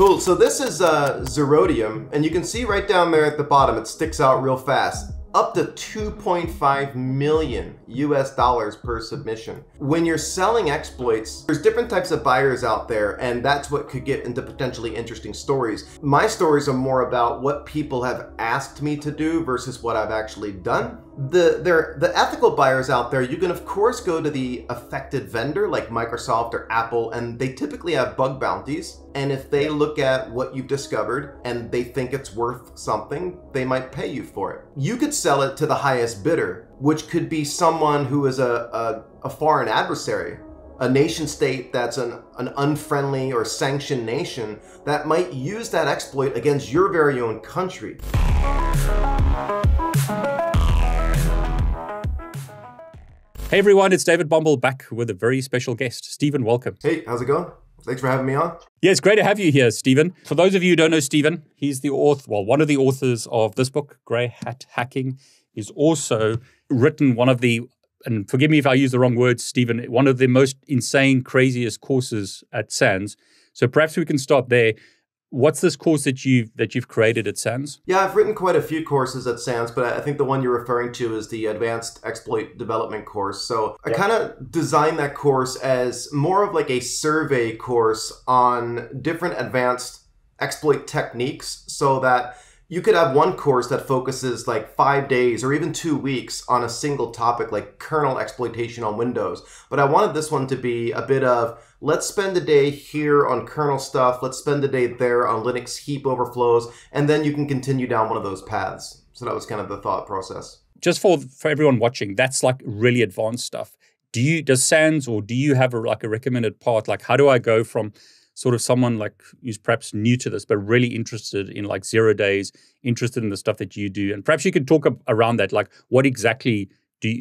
Cool, so this is Zerodium, and you can see right down there at the bottom, it sticks out real fast. Up to $2.5 million US per submission. When you're selling exploits, there's different types of buyers out there, and that's what could get into potentially interesting stories. My stories are more about what people have asked me to do versus what I've actually done. The ethical buyers out there, you can of course go to the affected vendor like Microsoft or Apple, and they typically have bug bounties. And if they look at what you've discovered and they think it's worth something, they might pay you for it. You could sell it to the highest bidder, which could be someone who is a foreign adversary, a nation state that's an unfriendly or sanctioned nation that might use that exploit against your very own country. Hey everyone, it's David Bombal back with a very special guest. Stephen, welcome. Hey, how's it going? Thanks for having me on. Yeah, it's great to have you here, Stephen. For those of you who don't know Stephen, he's the author, well, one of the authors of this book, Grey Hat Hacking. He's also written one of the, and forgive me if I use the wrong words, Stephen, one of the most insane, craziest courses at SANS. So perhaps we can start there. What's this course that you've created at SANS? Yeah, I've written quite a few courses at SANS, but I think the one you're referring to is the Advanced Exploit Development course. So I kind of designed that course as more of like a survey course on different advanced exploit techniques so that you could have one course that focuses like 5 days or even 2 weeks on a single topic like kernel exploitation on Windows. But I wanted this one to be a bit of, let's spend a day here on kernel stuff, let's spend a day there on Linux heap overflows, and then you can continue down one of those paths. So that was kind of the thought process. Just for everyone watching, that's like really advanced stuff. Does SANS, or do you have like a recommended part? Like, how do I go from sort of someone like who's perhaps new to this, but really interested in like 0 days, interested in the stuff that you do? And perhaps you could talk around that, like what exactly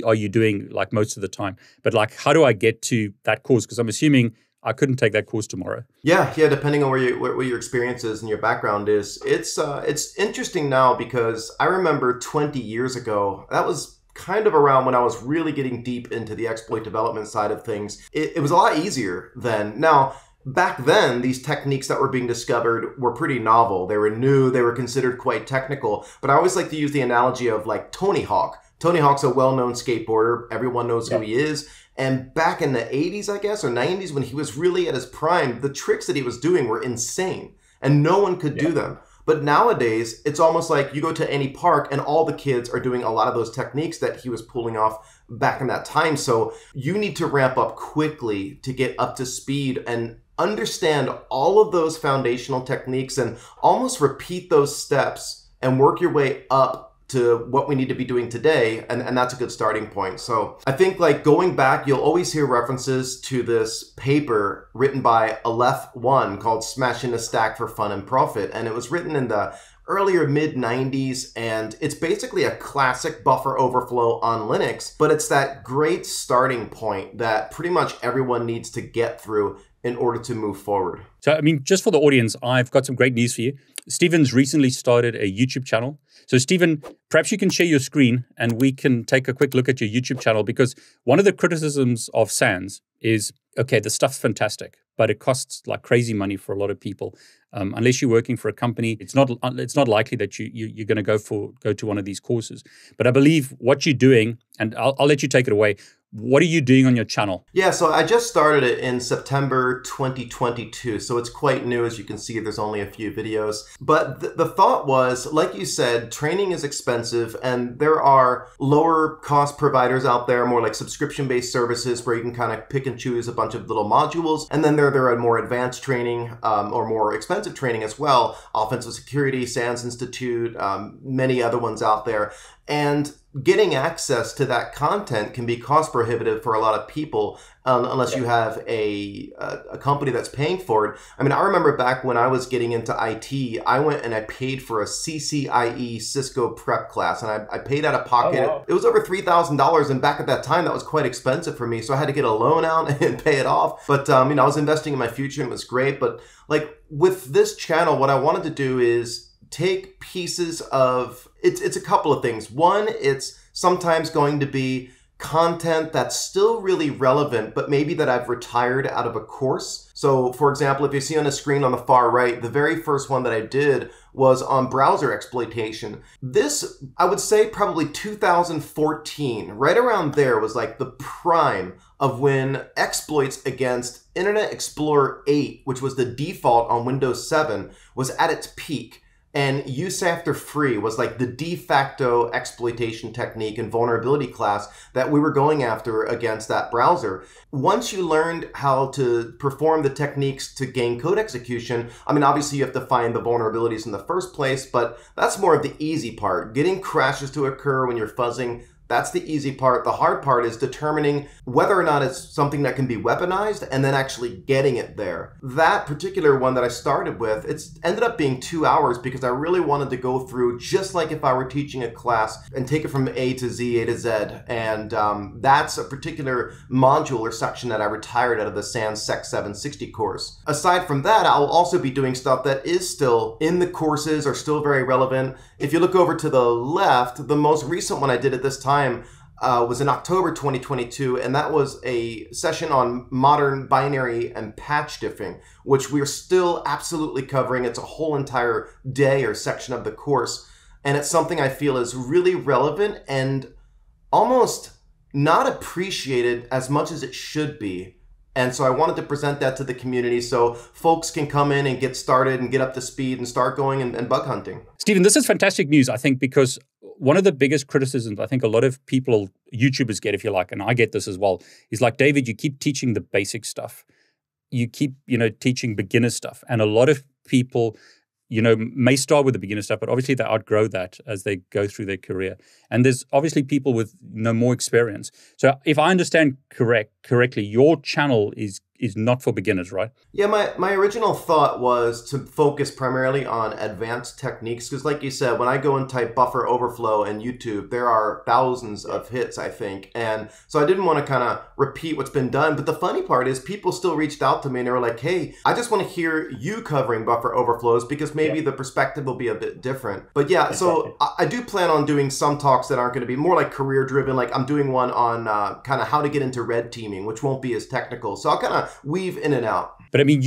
are you doing like most of the time? But like, how do I get to that course? Because I'm assuming I couldn't take that course tomorrow. Yeah, depending on where your experience is and your background is. It's interesting now because I remember 20 years ago, that was kind of around when I was really getting deep into the exploit development side of things. It was a lot easier then. Now, back then, these techniques that were being discovered were pretty novel. They were new, they were considered quite technical, but I always like to use the analogy of like Tony Hawk. Tony Hawk's a well-known skateboarder, everyone knows who he is, and back in the 80s, I guess, or 90s, when he was really at his prime, the tricks that he was doing were insane, and no one could do them. But nowadays, it's almost like you go to any park and all the kids are doing a lot of those techniques that he was pulling off back in that time. So you need to ramp up quickly to get up to speed and understand all of those foundational techniques and almost repeat those steps and work your way up to what we need to be doing today. And that's a good starting point. So I think like going back, you'll always hear references to this paper written by Aleph One called Smashing the Stack for Fun and Profit. And it was written in the earlier mid-90s, and it's basically a classic buffer overflow on Linux, but it's that great starting point that pretty much everyone needs to get through in order to move forward. So, I mean, just for the audience, I've got some great news for you. Stephen's recently started a YouTube channel. So Stephen, perhaps you can share your screen and we can take a quick look at your YouTube channel, because one of the criticisms of SANS is, okay, the stuff's fantastic, but it costs like crazy money for a lot of people. Unless you're working for a company, it's not likely that you're going to go to one of these courses. But I believe what you're doing, and I'll let you take it away. What are you doing on your channel? Yeah, so I just started it in September 2022. So it's quite new. As you can see, there's only a few videos. But the thought was, like you said, training is expensive and there are lower cost providers out there, more like subscription-based services where you can kind of pick and choose a bunch of little modules. And then there are more advanced training or more expensive training as well. Offensive Security, SANS Institute, many other ones out there. And getting access to that content can be cost prohibitive for a lot of people unless you have a company that's paying for it. I mean, I remember back when I was getting into IT, I went and I paid for a CCIE Cisco prep class, and I paid out of pocket. Oh, wow. It was over $3,000, and back at that time, that was quite expensive for me, so I had to get a loan out and pay it off. But you know, I was investing in my future, and it was great. But like with this channel, what I wanted to do is take pieces of, it's a couple of things. One, it's sometimes going to be content that's still really relevant, but maybe that I've retired out of a course. So for example, if you see on a screen on the far right, the very first one that I did was on browser exploitation. This, I would say probably 2014, right around there was like the prime of when exploits against Internet Explorer 8, which was the default on Windows 7, was at its peak. And use after free was like the de facto exploitation technique and vulnerability class that we were going after against that browser. Once you learned how to perform the techniques to gain code execution, I mean, obviously you have to find the vulnerabilities in the first place, but that's more of the easy part. Getting crashes to occur when you're fuzzing, that's the easy part. The hard part is determining whether or not it's something that can be weaponized and then actually getting it there. That particular one that I started with, it's ended up being 2 hours because I really wanted to go through just like if I were teaching a class and take it from A to Z, A to Z. And that's a particular module or section that I retired out of the SANS SEC 760 course. Aside from that, I'll also be doing stuff that is still in the courses or still very relevant. If you look over to the left, the most recent one I did at this time was in October 2022, and that was a session on modern binary and patch diffing, which we're still absolutely covering. It's a whole entire day or section of the course, and it's something I feel is really relevant and almost not appreciated as much as it should be. And so I wanted to present that to the community so folks can come in and get started and get up to speed and start going and bug hunting. Stephen, this is fantastic news, I think, because one of the biggest criticisms I think a lot of people, YouTubers get, if you like, and I get this as well, is like, David, you keep teaching the basic stuff. You keep, you know, teaching beginner stuff. And a lot of people, you know, may start with the beginner stuff, but obviously they outgrow that as they go through their career. And there's obviously people with more experience. So if I understand correctly, your channel is not for beginners, right? Yeah, my original thought was to focus primarily on advanced techniques. Because like you said, when I go and type buffer overflow in YouTube, there are thousands of hits, I think. And so I didn't want to kind of repeat what's been done. But the funny part is people still reached out to me and they were like, hey, I just want to hear you covering buffer overflows because maybe the perspective will be a bit different. But yeah, so I do plan on doing some talks that aren't going to be more like career driven. Like I'm doing one on kind of how to get into red teaming, which won't be as technical. So I'll kind of weave in and out. But I mean,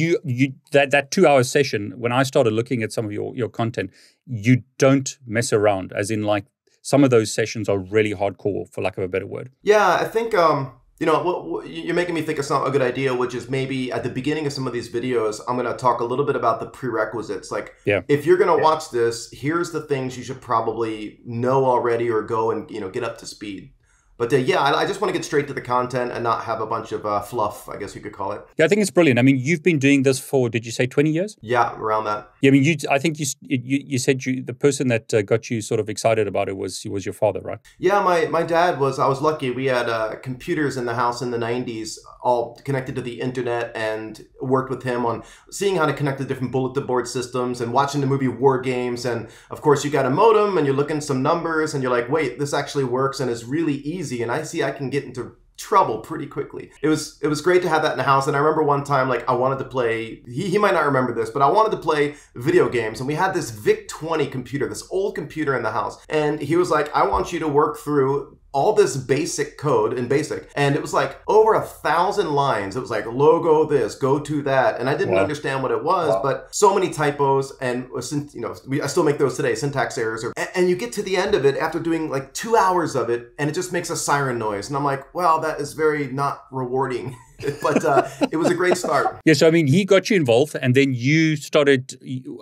that 2 hour session, when I started looking at some of your content, you don't mess around, as in like some of those sessions are really hardcore, for lack of a better word. Yeah, I think, you know, you're making me think of a good idea, which is maybe at the beginning of some of these videos, I'm going to talk a little bit about the prerequisites. Like, if you're going to watch this, here's the things you should probably know already or go and, you know, get up to speed. But yeah, I just want to get straight to the content and not have a bunch of fluff, I guess you could call it. Yeah, I think it's brilliant. I mean, you've been doing this for, did you say 20 years? Yeah, around that. Yeah, I mean, I think you said the person that got you sort of excited about it was your father, right? Yeah, my dad was, I was lucky. We had computers in the house in the 90s, all connected to the internet, and worked with him on seeing how to connect to different bulletin board systems and watching the movie War Games. And of course, you got a modem and you're looking at some numbers and you're like, wait, this actually works and is really easy. And I see I can get into trouble pretty quickly. It was great to have that in the house. And I remember one time, like, I wanted to play, he might not remember this, but I wanted to play video games. And we had this VIC-20 computer, this old computer in the house. And he was like, I want you to work through all this basic code in BASIC. And it was like over 1,000 lines. It was like logo this, go to that. And I didn't understand what it was, but so many typos and, you know, I still make those today, syntax errors. And you get to the end of it after doing like 2 hours of it and it just makes a siren noise. And I'm like, wow, that is very not rewarding. But it was a great start. Yeah, so I mean, he got you involved and then you started,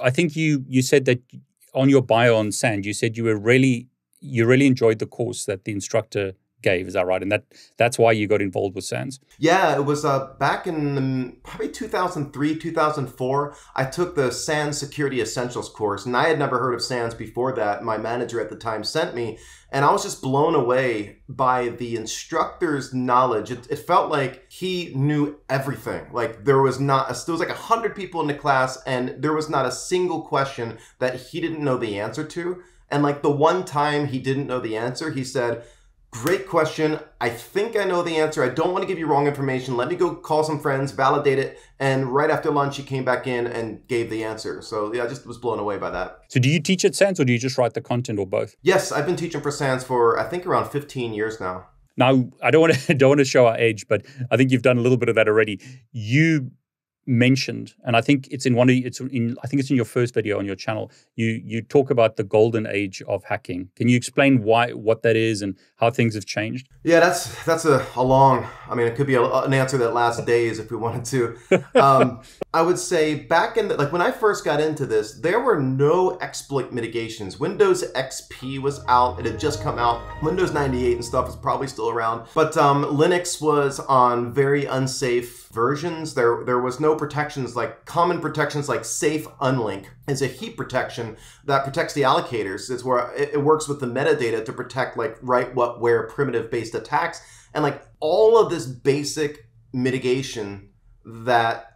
I think you said that on your bio on SANS, you said you really enjoyed the course that the instructor gave, is that right? And that's why you got involved with SANS? Yeah, it was back in probably 2003, 2004, I took the SANS Security Essentials course, and I had never heard of SANS before that. My manager at the time sent me, and I was just blown away by the instructor's knowledge. It felt like he knew everything. Like there was like 100 people in the class, and there was not a single question that he didn't know the answer to. And like the one time he didn't know the answer, he said, great question. I think I know the answer. I don't want to give you wrong information. Let me go call some friends, validate it. And right after lunch, he came back in and gave the answer. So yeah, I just was blown away by that. So do you teach at SANS or do you just write the content or both? Yes, I've been teaching for SANS for I think around 15 years now. Now, I don't want to show our age, but I think you've done a little bit of that already. You mentioned, and I think it's in one of I think it's in your first video on your channel, you talk about the golden age of hacking. Can you explain what that is and how things have changed? Yeah, that's a long, I mean, it could be an answer that lasts days if we wanted to. I would say back in the, like when I first got into this, there were no exploit mitigations. Windows XP was out, it had just come out. Windows 98 and stuff is probably still around, but Linux was on very unsafe versions. There was no protections, like common protections like safe unlink is a heap protection that protects the allocators. It's where it works with the metadata to protect like write, what, where, primitive based attacks, and like all of this basic mitigation that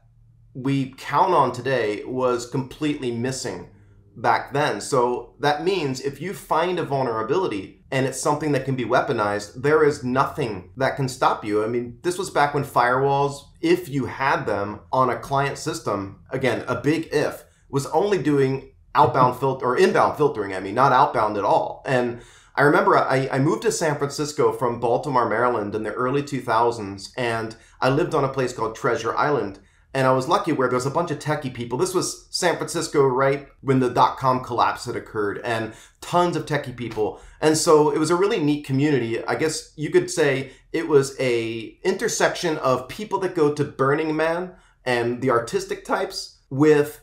we count on today was completely missing back then. So that means if you find a vulnerability and it's something that can be weaponized, there is nothing that can stop you. I mean, this was back when firewalls, if you had them on a client system, again, a big if, was only doing outbound filter or inbound filtering, I mean, not outbound at all. And I remember I moved to San Francisco from Baltimore, Maryland in the early 2000s, and I lived on a place called Treasure Island. And I was lucky where there was a bunch of techie people. This was San Francisco right when the dot-com collapse had occurred, and tons of techie people. And so it was a really neat community. I guess you could say it was a intersection of people that go to Burning Man and the artistic types with,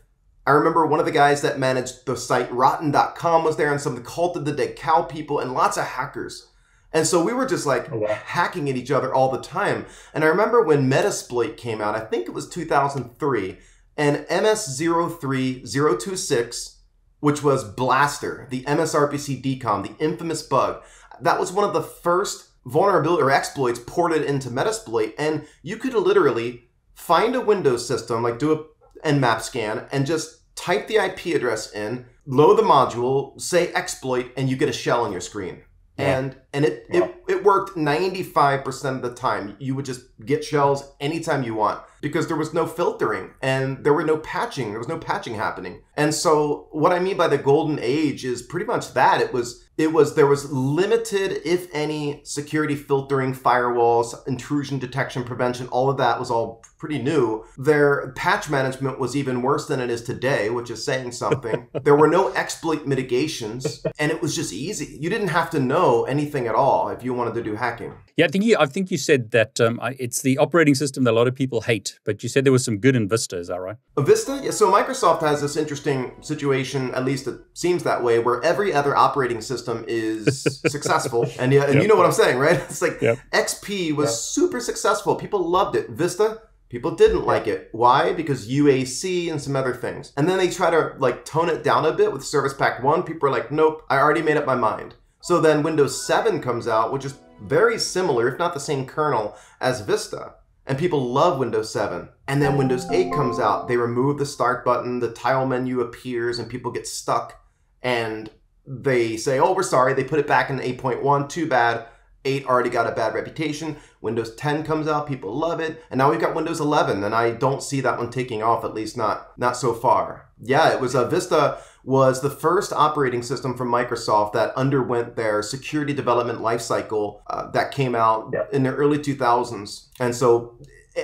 I remember one of the guys that managed the site Rotten.com was there, and some of the Cult of the Dead Cow people and lots of hackers. And so we were just like hacking at each other all the time. And I remember when Metasploit came out, I think it was 2003, and MS03026, which was Blaster, the MSRPC DCOM, the infamous bug, that was one of the first vulnerability or exploits ported into Metasploit. And you could literally find a Windows system, like do a Nmap scan and just type the IP address in, load the module, say exploit, and you get a shell on your screen. And it worked 95% of the time. You would just get shells anytime you want because there was no filtering and there were no patching. There was no patching happening. And so what I mean by the golden age is pretty much that. There was limited, if any, security filtering, firewalls, intrusion detection, prevention, all of that was all pretty new. Their patch management was even worse than it is today, which is saying something. There were no exploit mitigations, and it was just easy. You didn't have to know anything at all if you wanted to do hacking. Yeah, I think you said that it's the operating system that a lot of people hate, but you said there was some good in Vista, is that right? Vista? Yeah, so Microsoft has this interesting situation, at least it seems that way, where every other operating system is successful. And, yeah, and yep. You know what I'm saying, right? It's like yep. XP was yep. super successful. People loved it. Vista, people didn't like it. Why? Because UAC and some other things. And then they try to like tone it down a bit with Service Pack 1. People are like, nope, I already made up my mind. So then Windows 7 comes out, which is very similar, if not the same kernel as Vista. And people love Windows 7. And then Windows 8 comes out. They remove the start button, the tile menu appears, and people get stuck. And they say, oh, we're sorry. They put it back in 8.1. Too bad. 8 already got a bad reputation. Windows 10 comes out. People love it. And now we've got Windows 11. And I don't see that one taking off, at least not so far. Yeah, it was Vista was the first operating system from Microsoft that underwent their security development lifecycle that came out yep. in the early 2000s. And so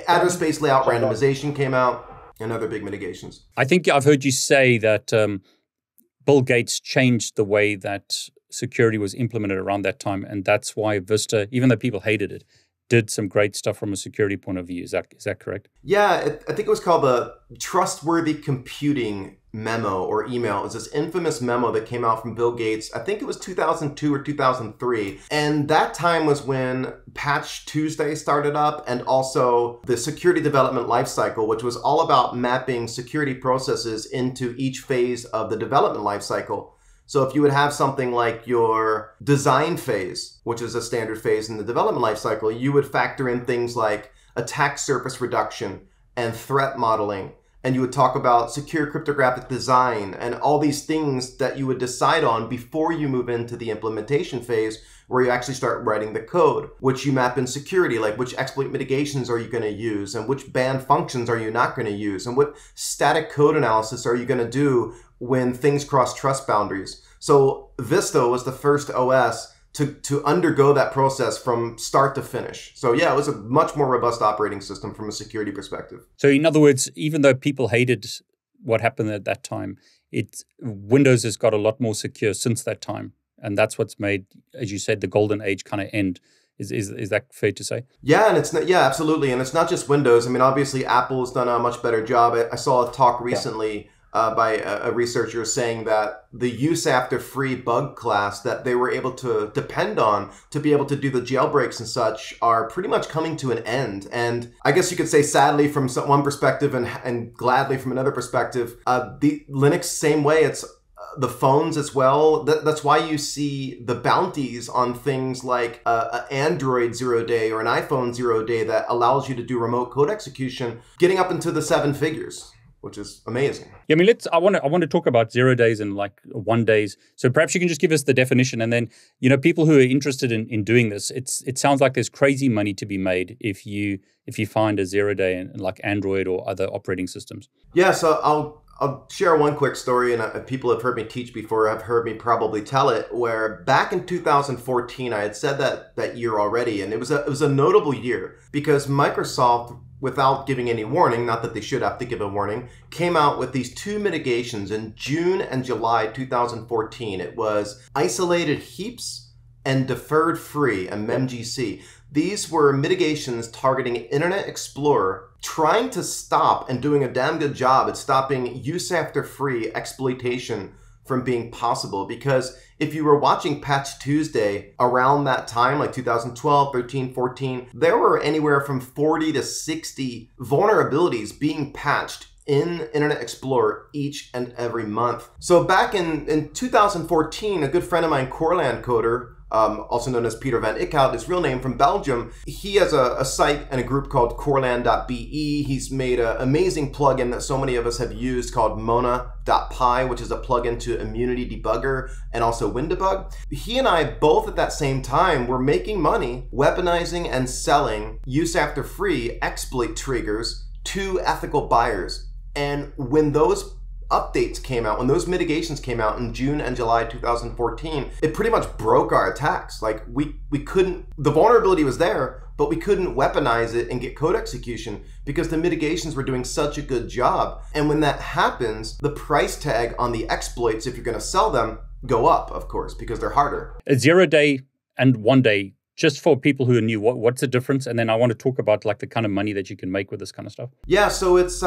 address space layout randomization came out and other big mitigations. I think I've heard you say that Bill Gates changed the way that security was implemented around that time. And that's why Vista, even though people hated it, did some great stuff from a security point of view. Is that correct? Yeah, I think it was called the Trustworthy Computing memo or email. It was this infamous memo that came out from Bill Gates. I think it was 2002 or 2003. And that time was when Patch Tuesday started up and also the security development lifecycle, which was all about mapping security processes into each phase of the development lifecycle. So if you would have something like your design phase, which is a standard phase in the development lifecycle, you would factor in things like attack surface reduction and threat modeling. And you would talk about secure cryptographic design and all these things that you would decide on before you move into the implementation phase where you actually start writing the code, which you map in security, like which exploit mitigations are you going to use and which banned functions are you not going to use and what static code analysis are you going to do when things cross trust boundaries. So Vista was the first OS to undergo that process from start to finish. So yeah, it was a much more robust operating system from a security perspective. So in other words, even though people hated what happened at that time, Windows has got a lot more secure since that time. And that's what's made, as you said, the golden age kind of end. Is that fair to say? Yeah, and it's not, yeah, absolutely. And it's not just Windows. I mean, obviously, Apple has done a much better job. I saw a talk recently by a researcher saying that the use after free bug class that they were able to depend on to be able to do the jailbreaks and such are pretty much coming to an end. And I guess you could say sadly from one perspective and gladly from another perspective, the Linux, same way, it's the phones as well. That's why you see the bounties on things like an Android 0-day or an iPhone 0-day that allows you to do remote code execution, getting up into the 7 figures, which is amazing. Yeah, I mean, I want to talk about 0 days and like 1 days. So perhaps you can just give us the definition, and then, you know, people who are interested in doing this, it sounds like there's crazy money to be made if you find a 0-day in like Android or other operating systems. Yeah, so I'll share one quick story, and people have heard me teach before, have heard me probably tell it, where back in 2014, I had said that year already, and it was a notable year because Microsoft, without giving any warning, not that they should have to give a warning, came out with these two mitigations in June and July 2014. It was isolated heaps and deferred free, a MEMGC. These were mitigations targeting Internet Explorer, trying to stop and doing a damn good job at stopping use after free exploitation from being possible. Because if you were watching Patch Tuesday around that time, like 2012, 13, 14, there were anywhere from 40 to 60 vulnerabilities being patched in Internet Explorer each and every month. So back in 2014, a good friend of mine, Corland Coder, also known as Peter van Ickhout, his real name, from Belgium. He has a site and a group called Corland.be. He's made an amazing plugin that so many of us have used called Mona.py, which is a plugin to Immunity Debugger and also WinDebug. He and I both at that same time were making money weaponizing and selling use after free exploit triggers to ethical buyers. And when those updates came out, when those mitigations came out in June and July 2014, it pretty much broke our attacks. Like we couldn't, the vulnerability was there, but we couldn't weaponize it and get code execution because the mitigations were doing such a good job. And when that happens, the price tag on the exploits, if you're going to sell them, go up, of course, because they're harder. A 0-day and 1 day, just for people who are new, what's the difference? And then I want to talk about like the kind of money that you can make with this kind of stuff. Yeah, so it's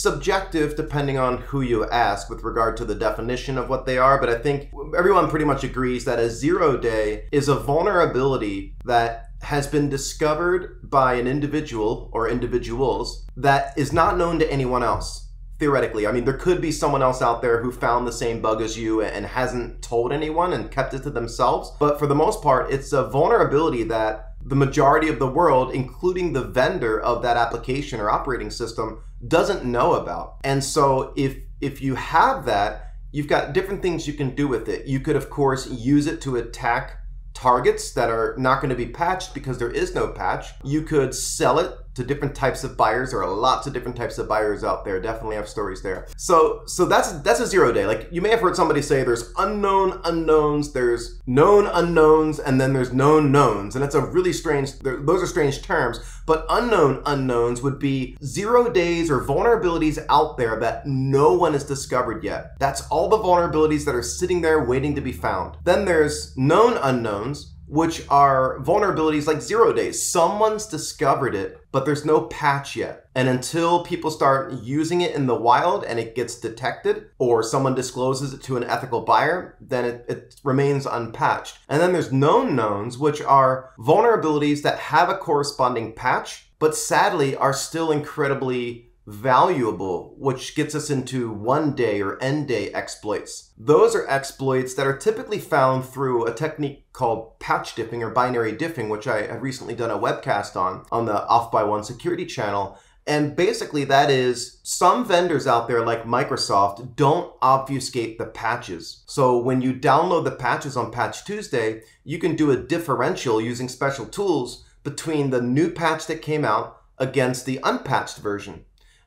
subjective depending on who you ask with regard to the definition of what they are. But I think everyone pretty much agrees that a 0-day is a vulnerability that has been discovered by an individual or individuals that is not known to anyone else. Theoretically, I mean, there could be someone else out there who found the same bug as you and hasn't told anyone and kept it to themselves. But for the most part, it's a vulnerability that the majority of the world, including the vendor of that application or operating system, doesn't know about. And so if you have that, you've got different things you can do with it. You could, of course, use it to attack targets that are not going to be patched because there is no patch. You could sell it to different types of buyers. There are lots of different types of buyers out there. Definitely have stories there. So that's a 0-day. Like you may have heard somebody say there's unknown unknowns, there's known unknowns, and then there's known knowns. And that's a really strange, those are strange terms, but unknown unknowns would be 0 days or vulnerabilities out there that no one has discovered yet. That's all the vulnerabilities that are sitting there waiting to be found. Then there's known unknowns, which are vulnerabilities like 0 days. Someone's discovered it, but there's no patch yet. And until people start using it in the wild and it gets detected, or someone discloses it to an ethical buyer, then it remains unpatched. And then there's known knowns, which are vulnerabilities that have a corresponding patch, but sadly are still incredibly valuable, which gets us into 1-day or end-day exploits. Those are exploits that are typically found through a technique called patch diffing or binary diffing, which I have recently done a webcast on the Off by One security channel. And basically that is, some vendors out there like Microsoft don't obfuscate the patches. So when you download the patches on Patch Tuesday, you can do a differential using special tools between the new patch that came out against the unpatched version.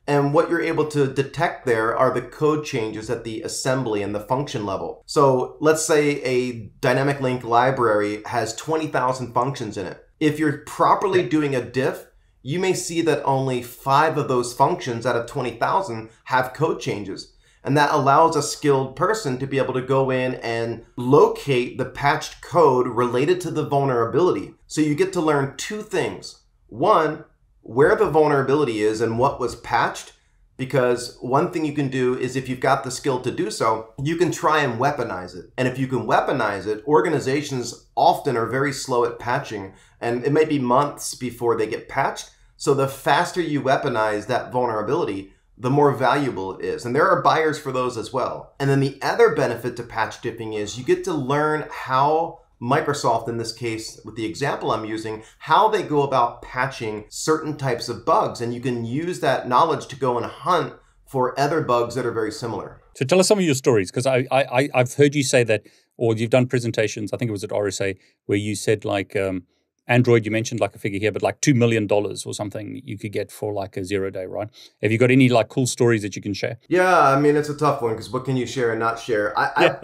And what you're able to detect there are the code changes at the assembly and the function level. So let's say a dynamic link library has 20,000 functions in it. If you're properly doing a diff, you may see that only 5 of those functions out of 20,000 have code changes. And that allows a skilled person to be able to go in and locate the patched code related to the vulnerability. So you get to learn 2 things. One, where the vulnerability is and what was patched, because one thing you can do is, if you've got the skill to do so, you can try and weaponize it. And if you can weaponize it, organizations often are very slow at patching, and it may be months before they get patched. So the faster you weaponize that vulnerability, the more valuable it is. And there are buyers for those as well. And then the other benefit to patch diffing is you get to learn how Microsoft, in this case, with the example I'm using, how they go about patching certain types of bugs. And you can use that knowledge to go and hunt for other bugs that are very similar. So tell us some of your stories, because I've heard you say that, or you've done presentations, I think it was at RSA, where you said like, Android, you mentioned like a figure here, but like $2 million or something you could get for like a 0-day, right? Have you got any like cool stories that you can share? Yeah, I mean, it's a tough one because what can you share and not share?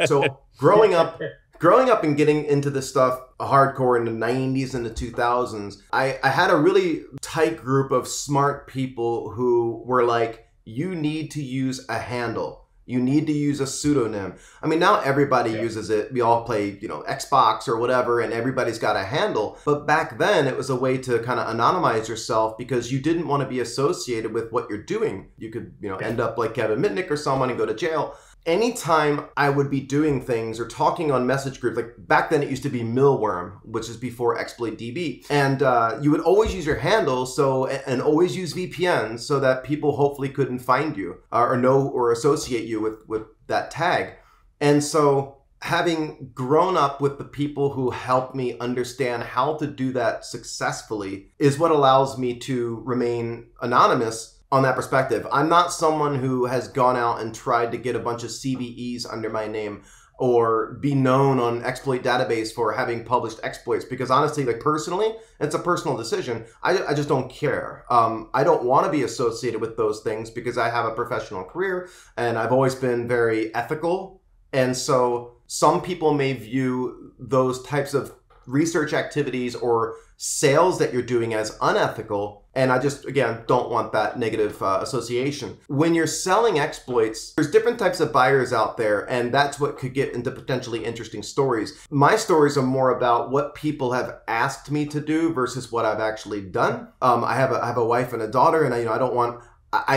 So growing up and getting into this stuff hardcore in the 90s and the 2000s, I had a really tight group of smart people who were like, you need to use a handle. You need to use a pseudonym. I mean, now everybody uses it. We all play, you know, Xbox or whatever, and everybody's got a handle. But back then, it was a way to kind of anonymize yourself because you didn't want to be associated with what you're doing. You could, you know, end up like Kevin Mitnick or someone and go to jail. Anytime I would be doing things or talking on message groups, like back then it used to be Millworm, which is before ExploitDB, and you would always use your handle, so, and always use VPNs so that people hopefully couldn't find you or know or associate you with that tag. And so having grown up with the people who helped me understand how to do that successfully is what allows me to remain anonymous on that perspective. I'm not someone who has gone out and tried to get a bunch of CVEs under my name or be known on exploit database for having published exploits, because honestly, like personally, it's a personal decision. I just don't care. I don't want to be associated with those things because I have a professional career and I've always been very ethical. And so some people may view those types of research activities or sales that you're doing as unethical. And I just, again, don't want that negative association. When you're selling exploits, there's different types of buyers out there, and that's what could get into potentially interesting stories. My stories are more about what people have asked me to do versus what I've actually done. I have a wife and a daughter, and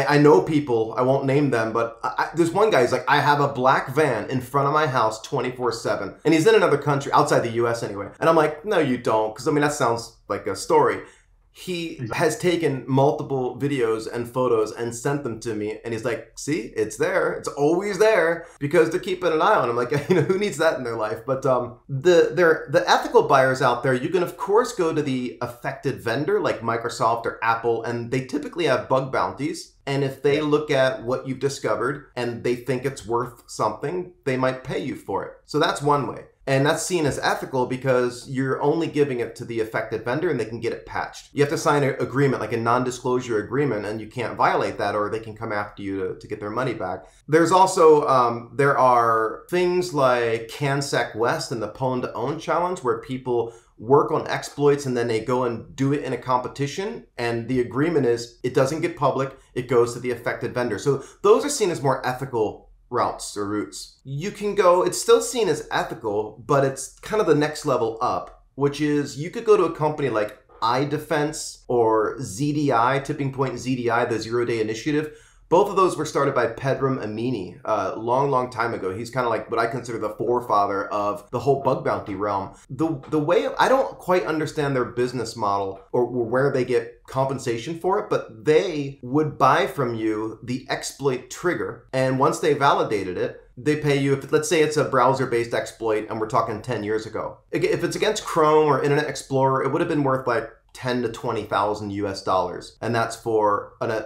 I know people, I won't name them, but there's one guy who's like, I have a black van in front of my house 24/7, and he's in another country, outside the US anyway. And I'm like, no, you don't, because I mean, that sounds like a story. He has taken multiple videos and photos and sent them to me. And he's like, see, it's there. It's always there because they're keeping an eye on him. Like, you know, who needs that in their life? But the ethical buyers out there, you can, of course, go to the affected vendor like Microsoft or Apple, and they typically have bug bounties. And if they look at what you've discovered and they think it's worth something, they might pay you for it. So that's one way. And that's seen as ethical because you're only giving it to the affected vendor and they can get it patched. You have to sign an agreement, like a non-disclosure agreement, and you can't violate that or they can come after you to get their money back. There's also, there are things like CANSEC West and the Pwn to Own Challenge where people work on exploits and then they go and do it in a competition. And the agreement is it doesn't get public, it goes to the affected vendor. So those are seen as more ethical routes. You can go, it's still seen as ethical, but it's kind of the next level up, which is you could go to a company like iDefense or ZDI, Tipping Point ZDI, the 0-day initiative. Both of those were started by Pedram Amini a long time ago. He's kind of like what I consider the forefather of the whole bug bounty realm. The way I don't quite understand their business model or where they get compensation for it, but they would buy from you the exploit trigger. And once they validated it, they pay you, if let's say it's a browser-based exploit, and we're talking 10 years ago. If it's against Chrome or Internet Explorer, it would have been worth like $10,000 to $20,000 US, and that's for an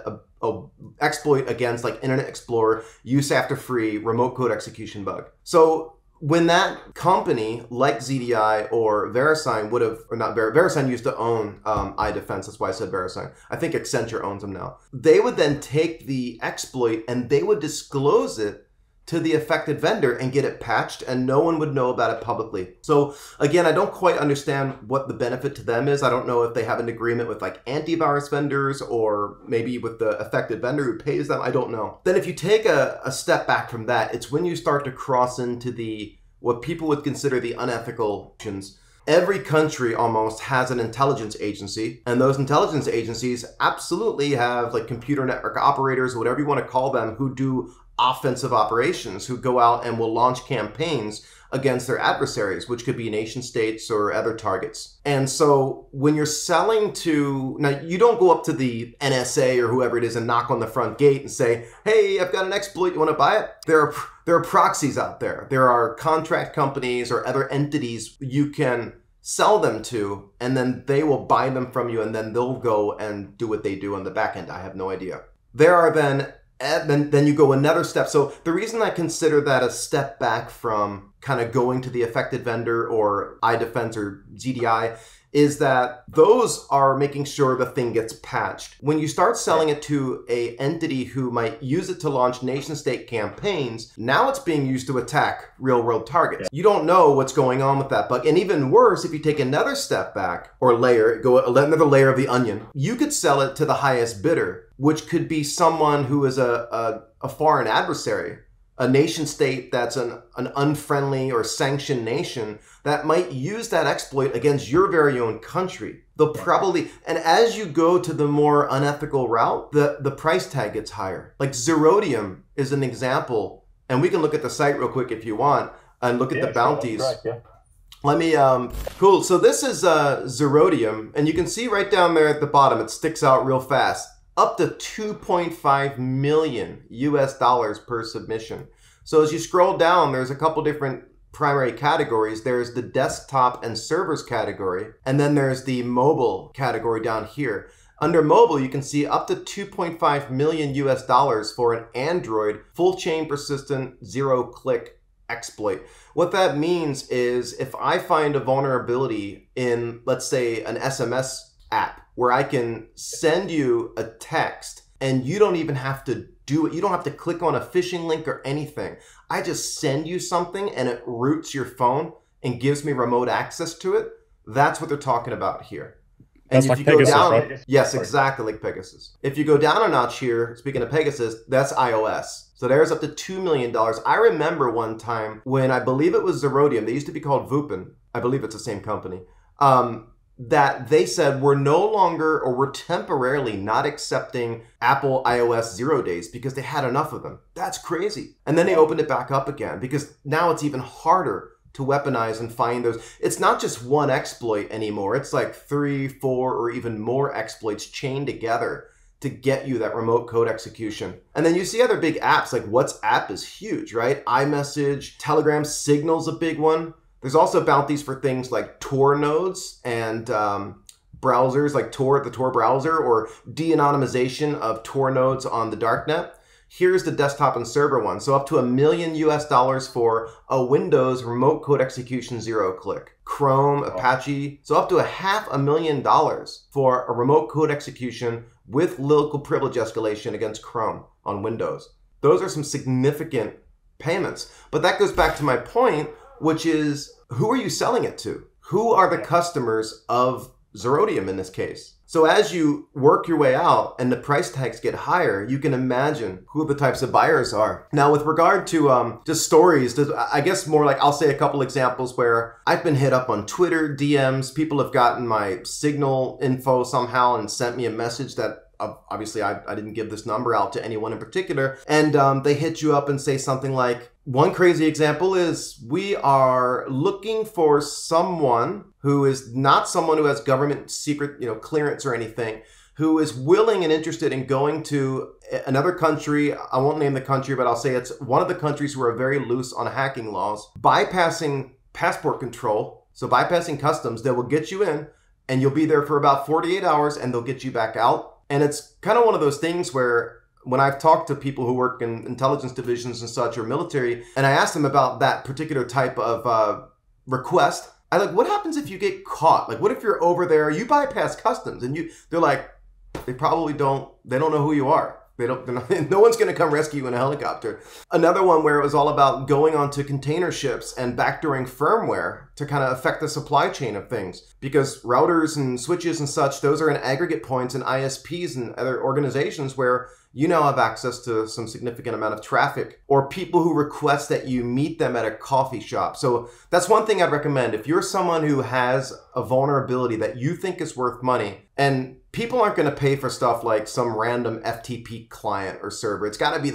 exploit against like Internet Explorer, use after free, remote code execution bug. So when that company like ZDI or VeriSign would have, or not VeriSign used to own iDefense, that's why I said VeriSign. I think Accenture owns them now. They would then take the exploit and they would disclose it to the affected vendor and get it patched, and no one would know about it publicly. So again, I don't quite understand what the benefit to them is. I don't know if they have an agreement with like antivirus vendors or maybe with the affected vendor who pays them, I don't know. Then if you take a step back from that, it's when you start to cross into the, what people would consider the unethical actions. Every country almost has an intelligence agency, and those intelligence agencies absolutely have like computer network operators, whatever you want to call them, who do offensive operations, who go out and will launch campaigns against their adversaries, which could be nation states or other targets. And so when you're selling to, now you don't go up to the NSA or whoever it is and knock on the front gate and say, hey, I've got an exploit, you want to buy it? There are proxies out there. There are contract companies or other entities you can sell them to, and then they will buy them from you, and then they'll go and do what they do on the back end. I have no idea. There are then you go another step. So the reason I consider that a step back from kind of going to the affected vendor or iDefense or ZDI is that those are making sure the thing gets patched. When you start selling it to an entity who might use it to launch nation state campaigns, now it's being used to attack real world targets. Yeah. You don't know what's going on with that bug. And even worse, if you take another step back or layer, go another layer of the onion, you could sell it to the highest bidder, which could be someone who is a foreign adversary, a nation state that's an unfriendly or sanctioned nation that might use that exploit against your very own country. They'll probably, and as you go to the more unethical route, the price tag gets higher. Like Zerodium is an example, and we can look at the site real quick if you want, and look at the bounties. Right, yeah. Let me, cool, so this is Zerodium, and you can see right down there at the bottom, it sticks out real fast. Up to $2.5 million US per submission. So as you scroll down, there's a couple different primary categories. There's the desktop and servers category, and then there's the mobile category down here. Under mobile, you can see up to $2.5 million US for an Android full chain persistent zero-click exploit. What that means is if I find a vulnerability in, let's say, an SMS app where I can send you a text and you don't even have to do it. You don't have to click on a phishing link or anything. I just send you something and it routes your phone and gives me remote access to it. That's what they're talking about here. And that's if like you Pegasus, go down, right? Yes, exactly like Pegasus. If you go down a notch here, speaking of Pegasus, that's iOS. So there's up to $2 million. I remember one time when I believe it was Zerodium, they used to be called Vupin. I believe it's the same company. That they said, we're no longer, or we're temporarily not accepting Apple iOS 0 days because they had enough of them. That's crazy. And then they opened it back up again because now it's even harder to weaponize and find those. It's not just one exploit anymore. It's like 3, 4, or even more exploits chained together to get you that remote code execution. And then you see other big apps, like WhatsApp is huge, right? iMessage, Telegram, Signal's a big one. There's also bounties for things like Tor nodes and browsers like Tor, the Tor browser, or de-anonymization of Tor nodes on the darknet. Here's the desktop and server one. So up to $1 million US for a Windows remote code execution zero-click. Chrome, Apache, so up to $500,000 for a remote code execution with local privilege escalation against Chrome on Windows. Those are some significant payments. But that goes back to my point, which is, who are you selling it to? Who are the customers of Zerodium in this case? So as you work your way out and the price tags get higher, you can imagine who the types of buyers are. Now with regard to just stories, I guess more like, I'll say a couple examples where I've been hit up on Twitter, DMs, people have gotten my Signal info somehow and sent me a message that obviously I didn't give this number out to anyone in particular. And they hit you up and say something like, one crazy example is, we are looking for someone who is not someone who has government secret, clearance or anything, who is willing and interested in going to another country. I won't name the country, but I'll say it's one of the countries who are very loose on hacking laws, bypassing passport control. So bypassing customs, they will get you in and you'll be there for about 48 hours and they'll get you back out. And it's kind of one of those things where when I've talked to people who work in intelligence divisions and such, or military, and I ask them about that particular type of request, I'm like, what happens if you get caught? Like, what if you're over there, you bypass customs, and you, they're like, they probably don't, they don't know who you are. They don't, no one's going to come rescue you in a helicopter. Another one where it was all about going onto container ships and backdooring firmware to kind of affect the supply chain of things. Because routers and switches and such, those are in aggregate points in ISPs and other organizations where you now have access to some significant amount of traffic, or people who request that you meet them at a coffee shop. So that's one thing I'd recommend. If you're someone who has a vulnerability that you think is worth money, and people aren't going to pay for stuff like some random FTP client or server. It's got to be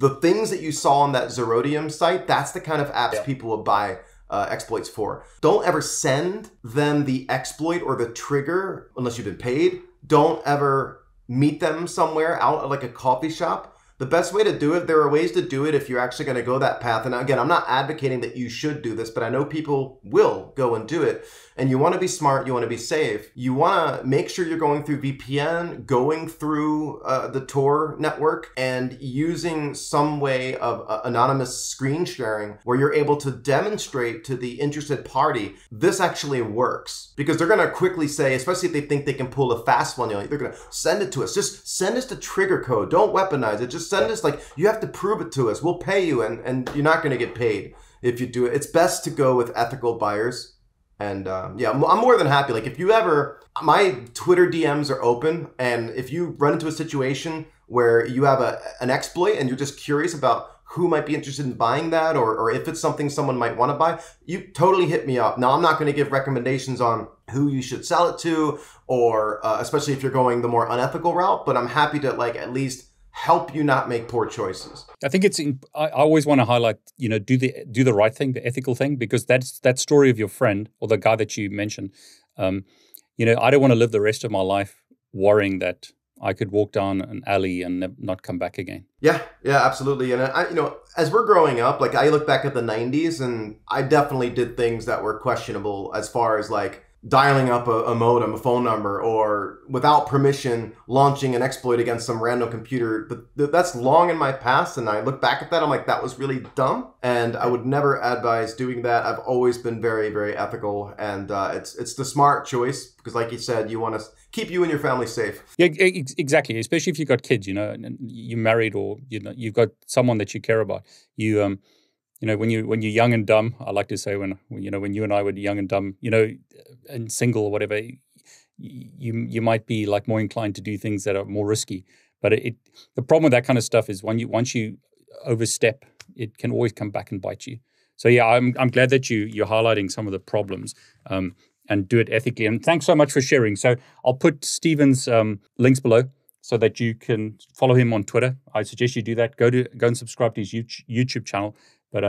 the things that you saw on that Zerodium site. That's the kind of apps people will buy exploits for. Don't ever send them the exploit or the trigger unless you've been paid. Don't ever meet them somewhere out at like a coffee shop. The best way to do it, there are ways to do it if you're actually going to go that path. And again, I'm not advocating that you should do this, but I know people will go and do it. And you want to be smart. You want to be safe. You want to make sure you're going through VPN, going through the Tor network, and using some way of anonymous screen sharing where you're able to demonstrate to the interested party, this actually works. Because they're going to quickly say, especially if they think they can pull a fast one, you know, they're going to send it to us. Just send us the trigger code. Don't weaponize it. Just send us, like, you have to prove it to us. We'll pay you, and you're not going to get paid if you do it. It's best to go with ethical buyers. And yeah, I'm more than happy. Like, if you ever, my Twitter DMs are open. And if you run into a situation where you have an exploit and you're just curious about who might be interested in buying that, or if it's something someone might want to buy, you totally hit me up. Now, I'm not going to give recommendations on who you should sell it to, or especially if you're going the more unethical route. But I'm happy to, like, at least help you not make poor choices. I think it's, I always want to highlight, you know, do the right thing, the ethical thing, because that's that story of your friend or the guy that you mentioned. You know, I don't want to live the rest of my life worrying that I could walk down an alley and not come back again. Yeah, yeah, absolutely. And I, you know, as we're growing up, like, I look back at the 90s and I definitely did things that were questionable as far as, like, dialing up a modem, a phone number, or without permission, launching an exploit against some random computer. But that's long in my past, and I look back at that, I'm like, that was really dumb, and I would never advise doing that. I've always been very, very ethical, and it's the smart choice, because like you said, you want to keep you and your family safe. Yeah, exactly, especially if you've got kids, you know, and you're married, or, you know, you've got someone that you care about. You, you know, when you're young and dumb, I like to say, when you and I were young and dumb, you know, and single or whatever, you might be, like, more inclined to do things that are more risky. But the problem with that kind of stuff is once you overstep, it can always come back and bite you. So yeah, I'm glad that you're highlighting some of the problems and do it ethically. And thanks so much for sharing. So I'll put Stephen's links below, so that you can follow him on Twitter. I suggest you do that. Go and subscribe to his YouTube channel. But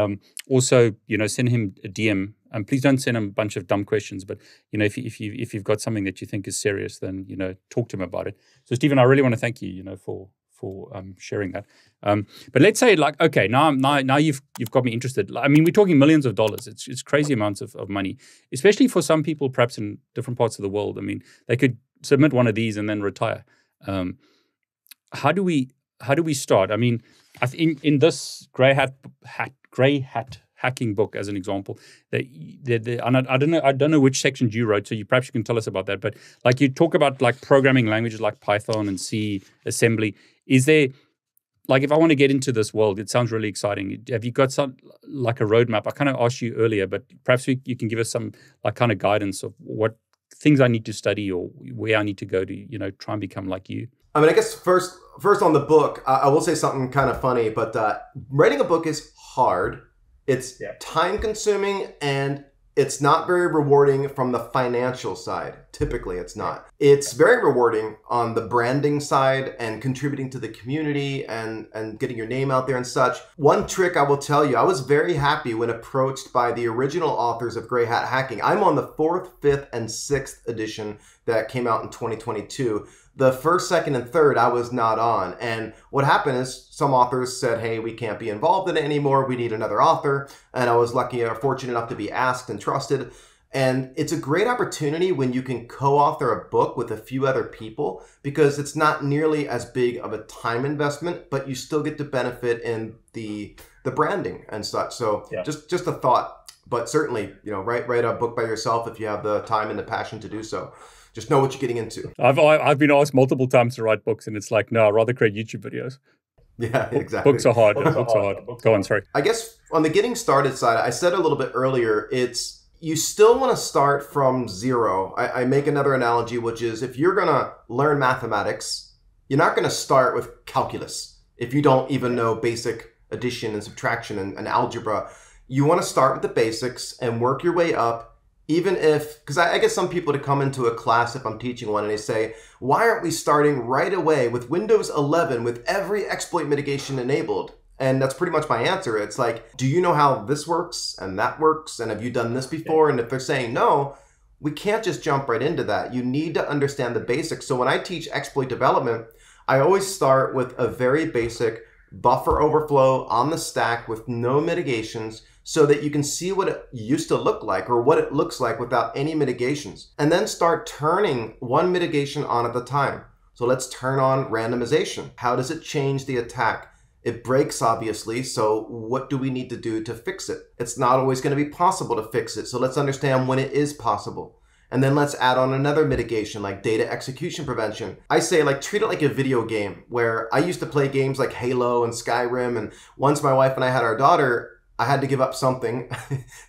also, you know, send him a DM. And please don't send him a bunch of dumb questions. But, you know, if you've got something that you think is serious, then, you know, talk to him about it. So, Stephen, I really want to thank you, you know, for sharing that. But let's say, like, okay, now you've got me interested. I mean, we're talking millions of dollars. It's crazy amounts of money, especially for some people, perhaps in different parts of the world. I mean, they could submit one of these and then retire. How do we start? I mean, in this Grey Hat Hacking book, as an example, I don't know which sections you wrote, so perhaps you can tell us about that. But, like, you talk about, like, programming languages like Python and C, assembly. Is there, like, if I want to get into this world, it sounds really exciting. Have you got some, like, a roadmap? I kind of asked you earlier, but perhaps you can give us some, like, kind of guidance of what things I need to study or where I need to go to, you know, try and become like you. I mean, I guess first on the book, I will say something kind of funny, but writing a book is hard. It's time consuming, and it's not very rewarding from the financial side. Typically, it's not. It's very rewarding on the branding side and contributing to the community and getting your name out there and such. One trick I will tell you, I was very happy when approached by the original authors of Grey Hat Hacking. I'm on the 4th, 5th, and 6th edition that came out in 2022. The 1st, 2nd, and 3rd, I was not on. And what happened is some authors said, hey, we can't be involved in it anymore. We need another author. And I was lucky or fortunate enough to be asked and trusted. And it's a great opportunity when you can co-author a book with a few other people, because it's not nearly as big of a time investment, but you still get to benefit in the branding and such. So yeah. just a thought, but certainly, you know, write a book by yourself if you have the time and the passion to do so. Just know what you're getting into. I've been asked multiple times to write books, and it's like, no, I'd rather create YouTube videos. Yeah, exactly. Books are hard. Books are hard. Go on, sorry. I guess on the getting started side, I said a little bit earlier, you still want to start from zero. I make another analogy, which is if you're going to learn mathematics, you're not going to start with calculus. If you don't even know basic addition and subtraction and algebra, you want to start with the basics and work your way up, even if, because I get some people to come into a class if I'm teaching one and they say, why aren't we starting right away with Windows 11 with every exploit mitigation enabled? And that's pretty much my answer. It's like, do you know how this works and that works? And have you done this before? And if they're saying no, we can't just jump right into that. You need to understand the basics. So when I teach exploit development, I always start with a very basic buffer overflow on the stack with no mitigations so that you can see what it used to look like or what it looks like without any mitigations. And then start turning one mitigation on at a time. So let's turn on randomization. How does it change the attack? It breaks, obviously, so what do we need to do to fix it? It's not always going to be possible to fix it, so let's understand when it is possible. And then let's add on another mitigation, like data execution prevention. I say, like, treat it like a video game, where I used to play games like Halo and Skyrim, and once my wife and I had our daughter, I had to give up something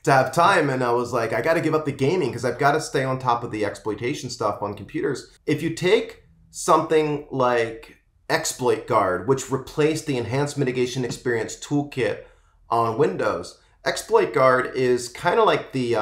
to have time, and I was like, I got to give up the gaming, because I've got to stay on top of the exploitation stuff on computers. If you take something like Exploit Guard, which replaced the Enhanced Mitigation Experience Toolkit on Windows. Exploit Guard is kind of like the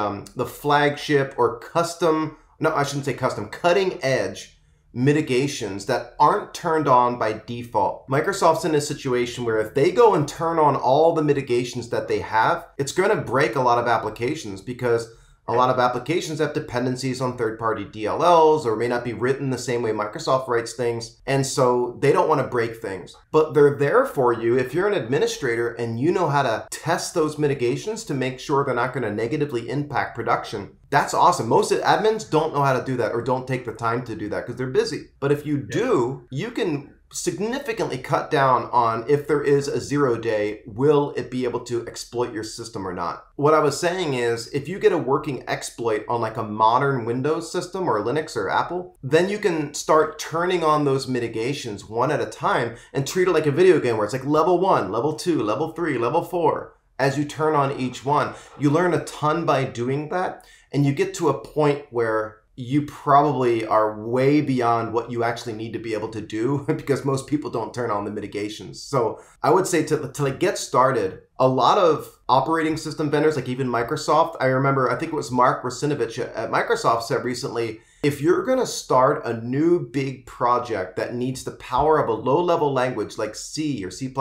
flagship or custom, no, I shouldn't say custom, cutting edge mitigations that aren't turned on by default. Microsoft's in a situation where if they go and turn on all the mitigations that they have, it's going to break a lot of applications because a lot of applications have dependencies on third-party DLLs or may not be written the same way Microsoft writes things. And so they don't want to break things. But they're there for you if you're an administrator and you know how to test those mitigations to make sure they're not going to negatively impact production. That's awesome. Most admins don't know how to do that or don't take the time to do that because they're busy. But if you do, you can significantly cut down on if there is a 0 day, will it be able to exploit your system or not? What I was saying is if you get a working exploit on like a modern Windows system or Linux or Apple, then you can start turning on those mitigations one at a time and treat it like a video game where it's like level 1, level 2, level 3, level 4. As you turn on each one, you learn a ton by doing that, and you get to a point where you probably are way beyond what you actually need to be able to do because most people don't turn on the mitigations. So I would say to like get started, a lot of operating system vendors, like even Microsoft, I remember, I think it was Mark Russinovich at Microsoft said recently, if you're going to start a new big project that needs the power of a low-level language like C or C++,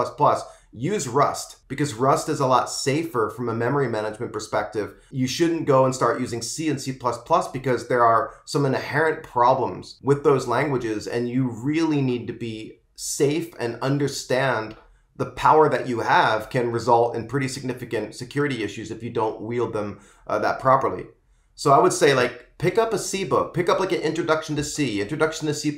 use Rust, because Rust is a lot safer from a memory management perspective. You shouldn't go and start using C and C++ because there are some inherent problems with those languages, and you really need to be safe and understand the power that you have can result in pretty significant security issues if you don't wield them that properly. So I would say, like, pick up a C book, pick up like an introduction to C, introduction to C++,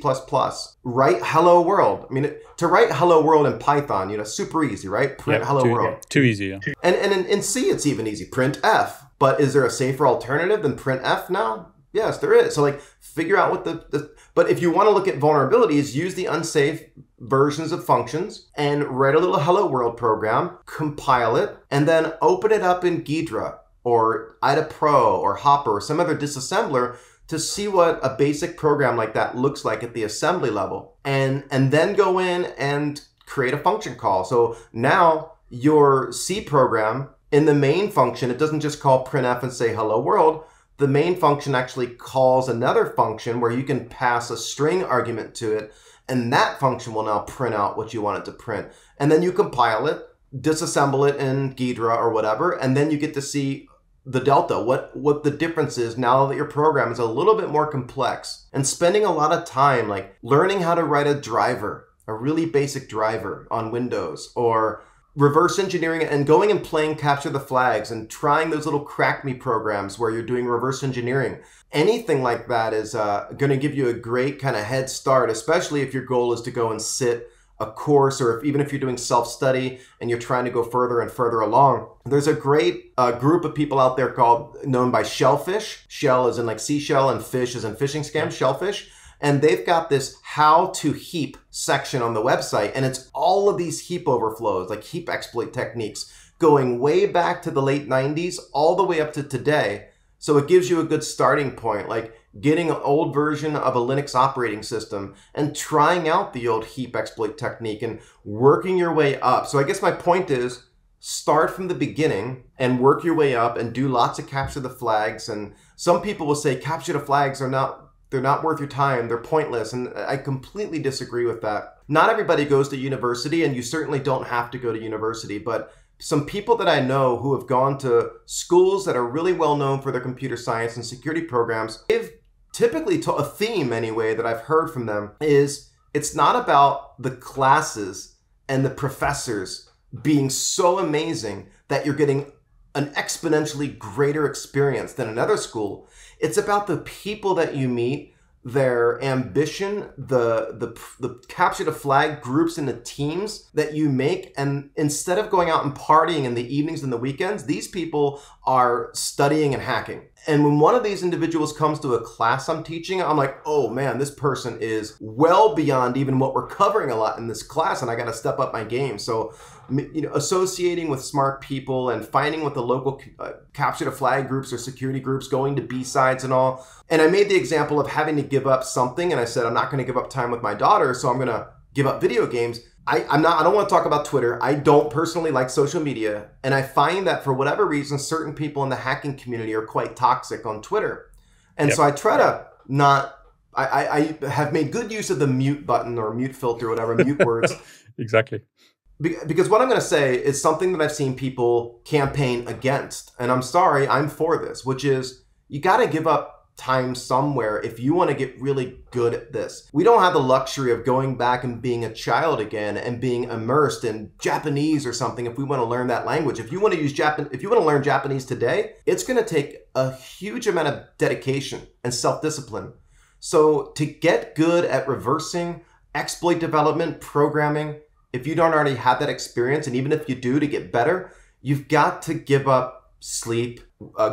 write Hello World. I mean, to write Hello World in Python, you know, super easy, right? Print Hello World. Yeah. Too easy. Yeah. And in C, it's even easy. Print F. But is there a safer alternative than print F now? Yes, there is. So like figure out what but if you want to look at vulnerabilities, use the unsafe versions of functions and write a little Hello World program, compile it, and then open it up in Ghidra or IDAPRO or Hopper or some other disassembler to see what a basic program like that looks like at the assembly level. And then go in and create a function call. So now your C program in the main function, it doesn't just call printf and say hello world. The main function actually calls another function where you can pass a string argument to it. And that function will now print out what you want it to print. And then you compile it, disassemble it in Ghidra or whatever, and then you get to see the delta, what the difference is now that your program is a little bit more complex. And spending a lot of time like learning how to write a driver, a really basic driver on Windows, or reverse engineering and going and playing capture the flags and trying those little crack me programs where you're doing reverse engineering. Anything like that is going to give you a great kind of head start, especially if your goal is to go and sit a course, or if, even if you're doing self-study and you're trying to go further and further along. There's a great group of people out there known by Shellfish. Shell is in like seashell and fish is in fishing scam, Shellfish. And they've got this how to heap section on the website. And it's all of these heap overflows, like heap exploit techniques going way back to the late 90s, all the way up to today. So it gives you a good starting point, like getting an old version of a Linux operating system and trying out the old heap exploit technique and working your way up. So I guess my point is, start from the beginning and work your way up and do lots of capture the flags. And some people will say capture the flags are not worth your time, they're pointless, and I completely disagree with that. Not everybody goes to university, and you certainly don't have to go to university, but some people that I know who have gone to schools that are really well known for their computer science and security programs, they've typically a theme anyway that I've heard from them is it's not about the classes and the professors being so amazing that you're getting an exponentially greater experience than another school. It's about the people that you meet, their ambition, the capture the flag groups and the teams that you make. And instead of going out and partying in the evenings and the weekends, these people are studying and hacking. And when one of these individuals comes to a class I'm teaching, I'm like, oh man, this person is well beyond even what we're covering a lot in this class, and I got to step up my game. So, you know, associating with smart people and finding what the local capture the flag groups or security groups, going to B-sides and all. And I made the example of having to give up something, and I said, I'm not going to give up time with my daughter, so I'm going to give up video games. I don't want to talk about Twitter. I don't personally like social media. And I find that for whatever reason, certain people in the hacking community are quite toxic on Twitter. And so I try to not, I have made good use of the mute button or mute filter, or whatever, mute words. Exactly. Because what I'm going to say is something that I've seen people campaign against. And I'm sorry, I'm for this, which is you got to give up time somewhere if you want to get really good at this. We don't have the luxury of going back and being a child again and being immersed in Japanese or something if we want to learn that language. If you want to if you want to learn Japanese today, it's going to take a huge amount of dedication and self-discipline. So to get good at reversing, exploit development, programming, if you don't already have that experience, and even if you do, to get better, you've got to give up sleep,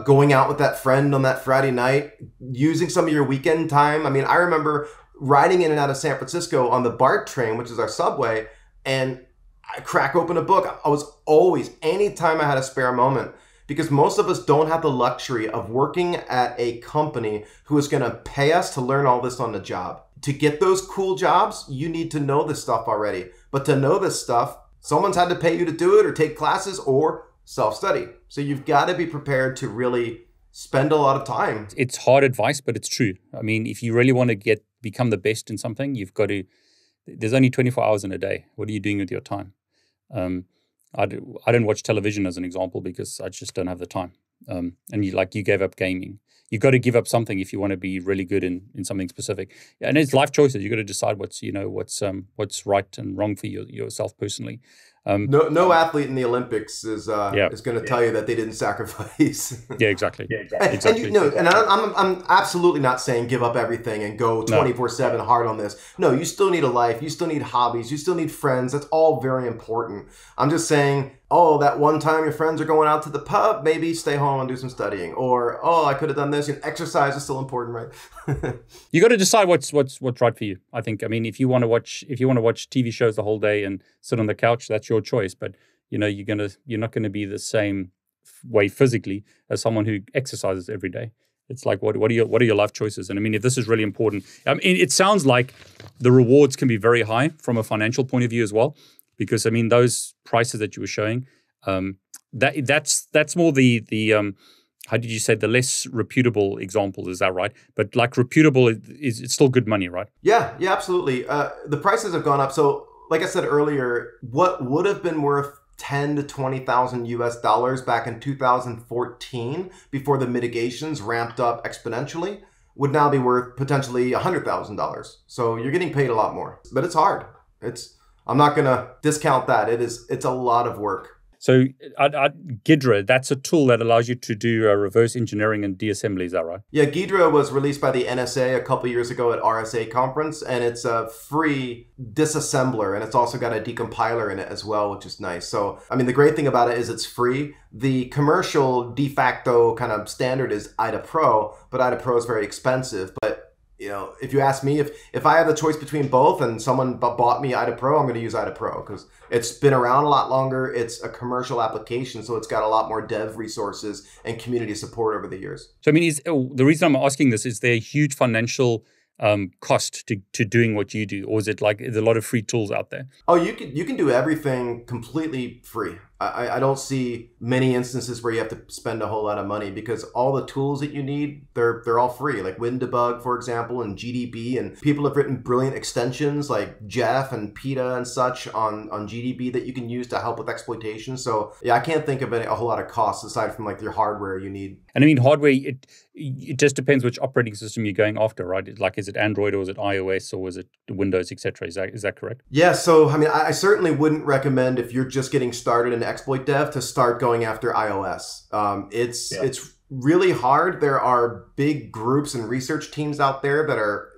going out with that friend on that Friday night, using some of your weekend time. I mean, I remember riding in and out of San Francisco on the BART train, which is our subway, and I crack open a book. I was always, anytime I had a spare moment, because most of us don't have the luxury of working at a company who is going to pay us to learn all this on the job. To get those cool jobs, you need to know this stuff already. But to know this stuff, someone's had to pay you to do it or take classes or self-study. So you've got to be prepared to really spend a lot of time. It's hard advice, but it's true. I mean, if you really want to become the best in something, you've got to, there's only 24 hours in a day. What are you doing with your time? I don't watch television as an example because I just don't have the time. And you gave up gaming. You've got to give up something if you want to be really good in something specific. And it's life choices. You've got to decide what's right and wrong for yourself personally. No athlete in the Olympics is going to tell you that they didn't sacrifice. Yeah, exactly. And I'm absolutely not saying give up everything and go 24/7 hard on this. No, you still need a life. You still need hobbies. You still need friends. That's all very important. I'm just saying, oh, that one time your friends are going out to the pub, maybe stay home and do some studying. Or, oh, I could have done this. And exercise is still important, right? You got to decide what's right for you, I think. I mean, if you want to watch TV shows the whole day and sit on the couch, that's your choice, but you know you're not gonna be the same way physically as someone who exercises every day. It's like what are your life choices? And I mean, if this is really important, I mean, it sounds like the rewards can be very high from a financial point of view as well, because I mean those prices that you were showing, that's more the how did you say, the less reputable example, is that right? But like reputable it's still good money, right? Yeah, absolutely. The prices have gone up, so. Like I said earlier, what would have been worth $10,000 to $20,000 US back in 2014 before the mitigations ramped up exponentially would now be worth potentially $100,000. So you're getting paid a lot more, but it's hard. It's I'm not going to discount that. It's a lot of work. So Ghidra, that's a tool that allows you to do reverse engineering and deassembly, is that right? Yeah, Ghidra was released by the NSA a couple years ago at RSA conference, and it's a free disassembler, and it's also got a decompiler in it as well, which is nice. So, I mean, the great thing about it is it's free. The commercial de facto kind of standard is IDA Pro, but IDA Pro is very expensive. But you know, if you ask me, if I had the choice between both and someone bought me IDA Pro, I'm going to use IDA Pro because it's been around a lot longer. It's a commercial application, so it's got a lot more dev resources and community support over the years. So, I mean, the reason I'm asking this is there a huge financial cost to doing what you do, or is it like there's a lot of free tools out there? Oh, you can do everything completely free. I don't see many instances where you have to spend a whole lot of money because all the tools that you need, they're all free. Like WinDebug, for example, and GDB, and people have written brilliant extensions like Jeff and PETA and such on GDB that you can use to help with exploitation. So yeah, I can't think of a whole lot of costs aside from like your hardware you need. And I mean, hardware, it just depends which operating system you're going after, right? Like, is it Android or is it iOS or is it Windows, et cetera? Is that correct? Yeah. So, I mean, I certainly wouldn't recommend if you're just getting started in exploit dev to start going after iOS. It's really hard. There are big groups and research teams out there that are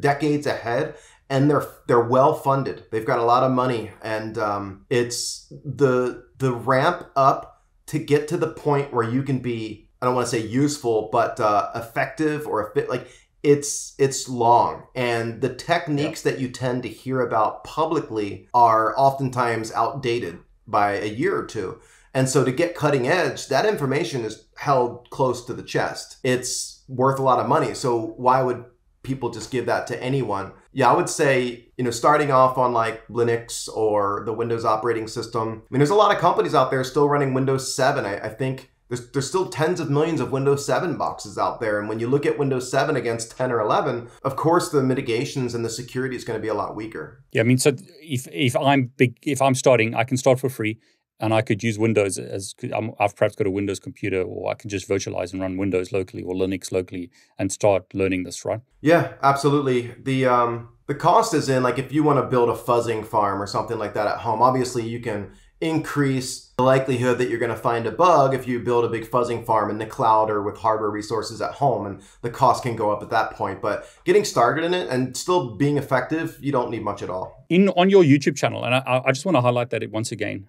decades ahead, and they're well funded. They've got a lot of money, and it's the ramp up to get to the point where you can be, I don't want to say useful, but effective or a fit. Like it's long, and the techniques that you tend to hear about publicly are oftentimes outdated by a year or two. And so to get cutting edge, that information is held close to the chest. It's worth a lot of money. So why would people just give that to anyone? Yeah, I would say, you know, starting off on like Linux or the Windows operating system. I mean, there's a lot of companies out there still running Windows 7. I think there's still tens of millions of Windows 7 boxes out there. And when you look at Windows 7 against 10 or 11, of course, the mitigations and the security is going to be a lot weaker. Yeah, I mean, so if I'm starting, I can start for free and I could use Windows as I've perhaps got a Windows computer, or I can just virtualize and run Windows locally or Linux locally and start learning this, right? Yeah, absolutely. The cost is in, like, if you want to build a fuzzing farm or something like that at home, obviously you can increase the likelihood that you're going to find a bug if you build a big fuzzing farm in the cloud or with hardware resources at home, and the cost can go up at that point. But getting started in it and still being effective, you don't need much at all. On your YouTube channel, and I just want to highlight that once again,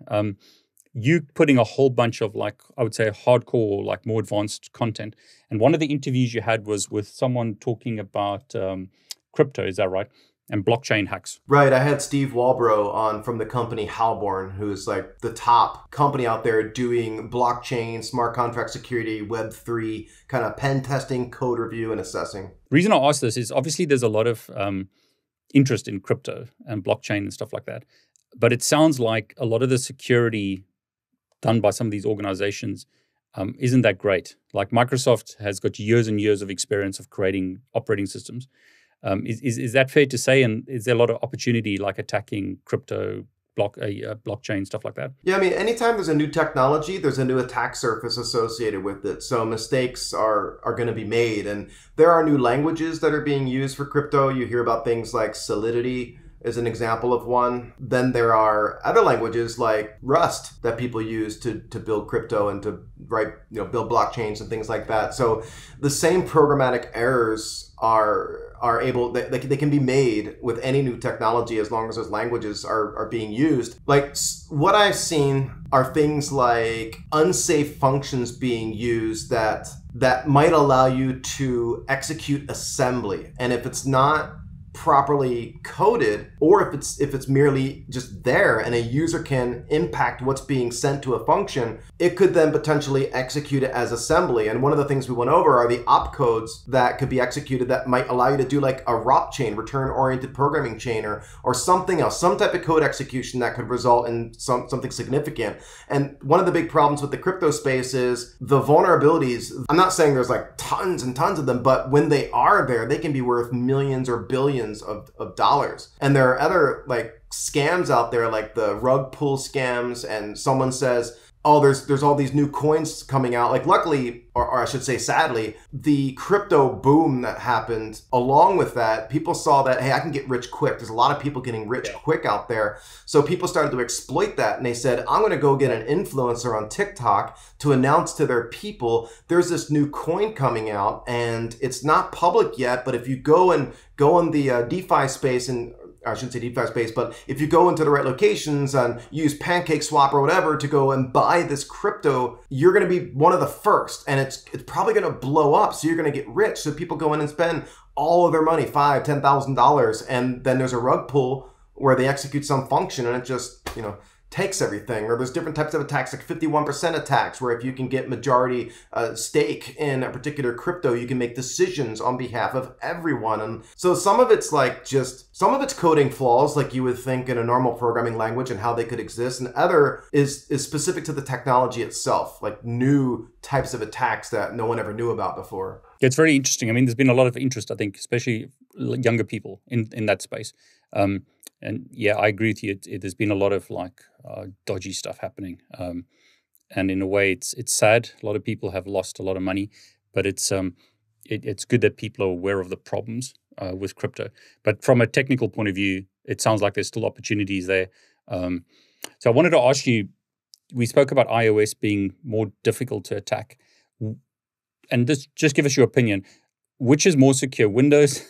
you putting a whole bunch of, like, I would say hardcore, like more advanced content. And one of the interviews you had was with someone talking about crypto, is that right? And blockchain hacks. Right. I had Steve Walbro on from the company Halborn, who's like the top company out there doing blockchain, smart contract security, Web3, kind of pen testing, code review, and assessing. The reason I ask this is obviously there's a lot of interest in crypto and blockchain and stuff like that. But it sounds like a lot of the security done by some of these organizations isn't that great. Like Microsoft has got years and years of experience of creating operating systems. Is that fair to say? And is there a lot of opportunity, like attacking crypto, blockchain, stuff like that? Yeah, I mean, anytime there's a new technology, there's a new attack surface associated with it. So mistakes are going to be made. And there are new languages that are being used for crypto. You hear about things like Solidity is an example of one. Then there are other languages like Rust that people use to build crypto and to write, you know, build blockchains and things like that. So the same programmatic errors are able, they can be made with any new technology as long as those languages are being used. Like what I've seen are things like unsafe functions being used that might allow you to execute assembly. And if it's not properly coded, or if it's merely just there and a user can impact what's being sent to a function, it could then potentially execute it as assembly. And one of the things we went over are the opcodes that could be executed that might allow you to do like a ROP chain, return oriented programming chain, or something else, some type of code execution that could result in something significant. And one of the big problems with the crypto space is the vulnerabilities. I'm not saying there's like tons and tons of them, but when they are there, they can be worth millions or billions of dollars. And there are other like scams out there, like the rug pull scams, and someone says, oh, there's all these new coins coming out. Like luckily, or I should say sadly, the crypto boom that happened, along with that, people saw that, hey, I can get rich quick. There's a lot of people getting rich quick out there. So people started to exploit that, and they said, I'm gonna go get an influencer on TikTok to announce to their people, there's this new coin coming out, and it's not public yet, but if you go in the DeFi space, and I shouldn't say DeFi space, but if you go into the right locations and use PancakeSwap or whatever to go and buy this crypto, you're going to be one of the first, and it's probably going to blow up. So you're going to get rich. So people go in and spend all of their money, $5,000, $10,000, and then there's a rug pull where they execute some function and it just, you know, takes everything. Or there's different types of attacks, like 51% attacks, where if you can get majority stake in a particular crypto, you can make decisions on behalf of everyone. And so some of it's like just, some of it's coding flaws, like you would think in a normal programming language and how they could exist. And other is specific to the technology itself, like new types of attacks that no one ever knew about before. Yeah, it's very interesting. I mean, there's been a lot of interest, I think, especially younger people in that space. And yeah, I agree with you. There's been a lot of like dodgy stuff happening, and in a way, it's sad. A lot of people have lost a lot of money, but it's good that people are aware of the problems with crypto. But from a technical point of view, it sounds like there's still opportunities there. So I wanted to ask you. We spoke about iOS being more difficult to attack, and this just give us your opinion. Which is more secure, Windows?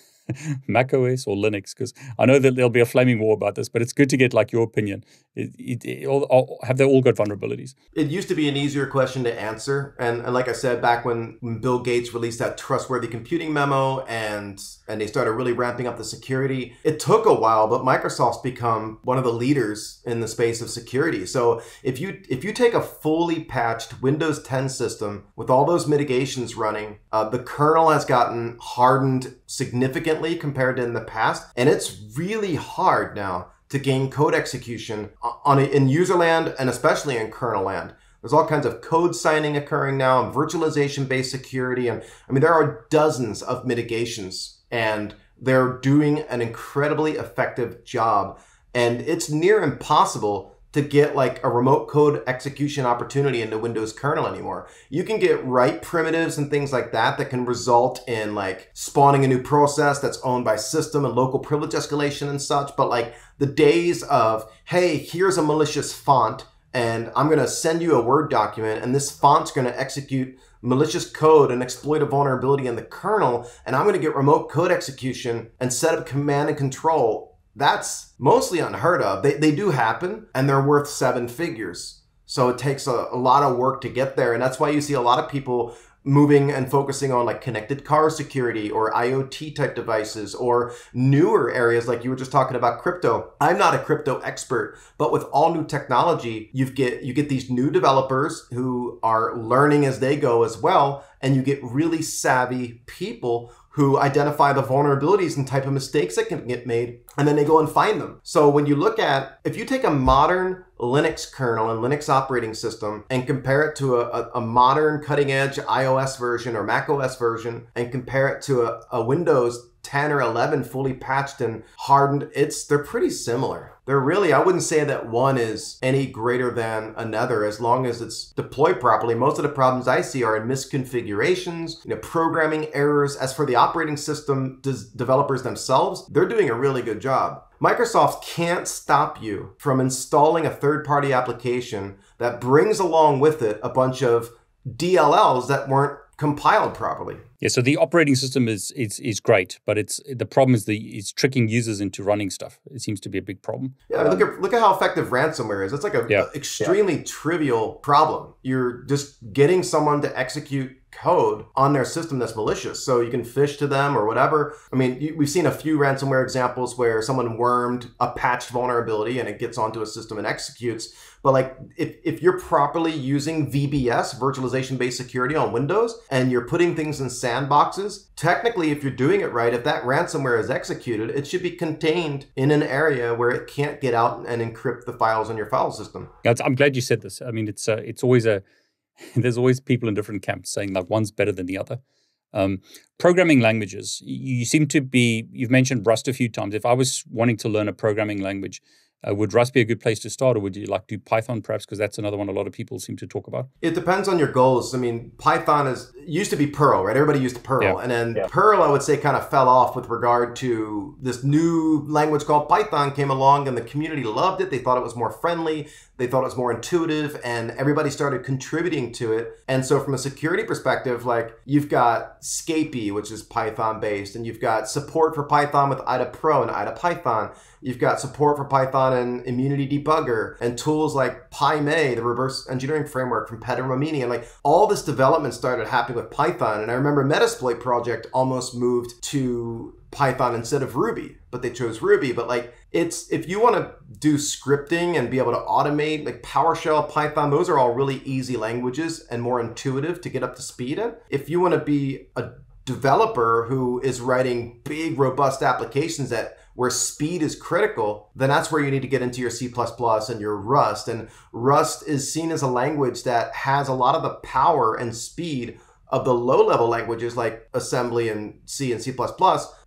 Mac OS or Linux? Because I know that there'll be a flaming war about this, but it's good to get like your opinion. Have they all got vulnerabilities? It used to be an easier question to answer. And like I said, back when Bill Gates released that Trustworthy Computing memo and they started really ramping up the security, it took a while, but Microsoft's become one of the leaders in the space of security. So if you take a fully patched Windows 10 system with all those mitigations running, the kernel has gotten hardened significantly compared to in the past, and it's really hard now to gain code execution in user land and especially in kernel land. There's all kinds of code signing occurring now and virtualization-based security, and I mean there are dozens of mitigations, and they're doing an incredibly effective job, and it's near impossible to get like a remote code execution opportunity into Windows kernel anymore. You can get write primitives and things like that that can result in like spawning a new process that's owned by system and local privilege escalation and such. But like the days of, hey, here's a malicious font and I'm gonna send you a Word document and this font's gonna execute malicious code and exploit a vulnerability in the kernel and I'm gonna get remote code execution and set up command and control, that's mostly unheard of. They do happen, and they're worth seven figures. So it takes a lot of work to get there, and that's why you see a lot of people moving and focusing on like connected car security or IoT type devices or newer areas like you were just talking about crypto. I'm not a crypto expert, but with all new technology, you get these new developers who are learning as they go as well, and you get really savvy people who identify the vulnerabilities and type of mistakes that can get made, and then they go and find them. So when you look at, if you take a modern Linux kernel and Linux operating system and compare it to a modern cutting edge iOS version or Mac OS version and compare it to a Windows 10 or 11 fully patched and hardened, they're pretty similar. They're really, I wouldn't say that one is any greater than another as long as it's deployed properly. Most of the problems I see are in misconfigurations, you know, programming errors. As for the operating system developers themselves, they're doing a really good job. Microsoft can't stop you from installing a third-party application that brings along with it a bunch of DLLs that weren't compiled properly. Yeah, so the operating system is great, but the problem is it's tricking users into running stuff. It seems to be a big problem. Yeah, look at how effective ransomware is. It's like an extremely trivial problem. You're just getting someone to execute code on their system that's malicious, so you can phish to them or whatever. I mean, we've seen a few ransomware examples where someone wormed a patched vulnerability and it gets onto a system and executes. But like if you're properly using VBS, virtualization-based security on Windows, and you're putting things in sandboxes, technically, if you're doing it right, if that ransomware is executed, it should be contained in an area where it can't get out and encrypt the files in your file system. I'm glad you said this. I mean, it's always there's always people in different camps saying like one's better than the other. Programming languages, you've mentioned Rust a few times. If I was wanting to learn a programming language, Would Rust be a good place to start, or would you like to do Python perhaps? Because that's another one a lot of people seem to talk about. It depends on your goals. I mean, Python used to be Perl, right? Everybody used Perl. Yeah. And then Perl, I would say, kind of fell off with regard to this new language called Python came along and the community loved it. They thought it was more friendly. They thought it was more intuitive, and everybody started contributing to it. And so from a security perspective, like you've got Scapy, which is Python based, and you've got support for Python with IDA Pro and IDA Python. You've got support for Python and Immunity Debugger and tools like PyMay, the reverse engineering framework from Pedram Amini. And like all this development started happening with Python. And I remember Metasploit project almost moved to Python instead of Ruby, but they chose Ruby. But like it's, if you want to do scripting and be able to automate, like PowerShell, Python, those are all really easy languages and more intuitive to get up to speed in. If you want to be a developer who is writing big, robust applications that where speed is critical, then that's where you need to get into your C++ and your Rust. And Rust is seen as a language that has a lot of the power and speed of the low-level languages like assembly and C++,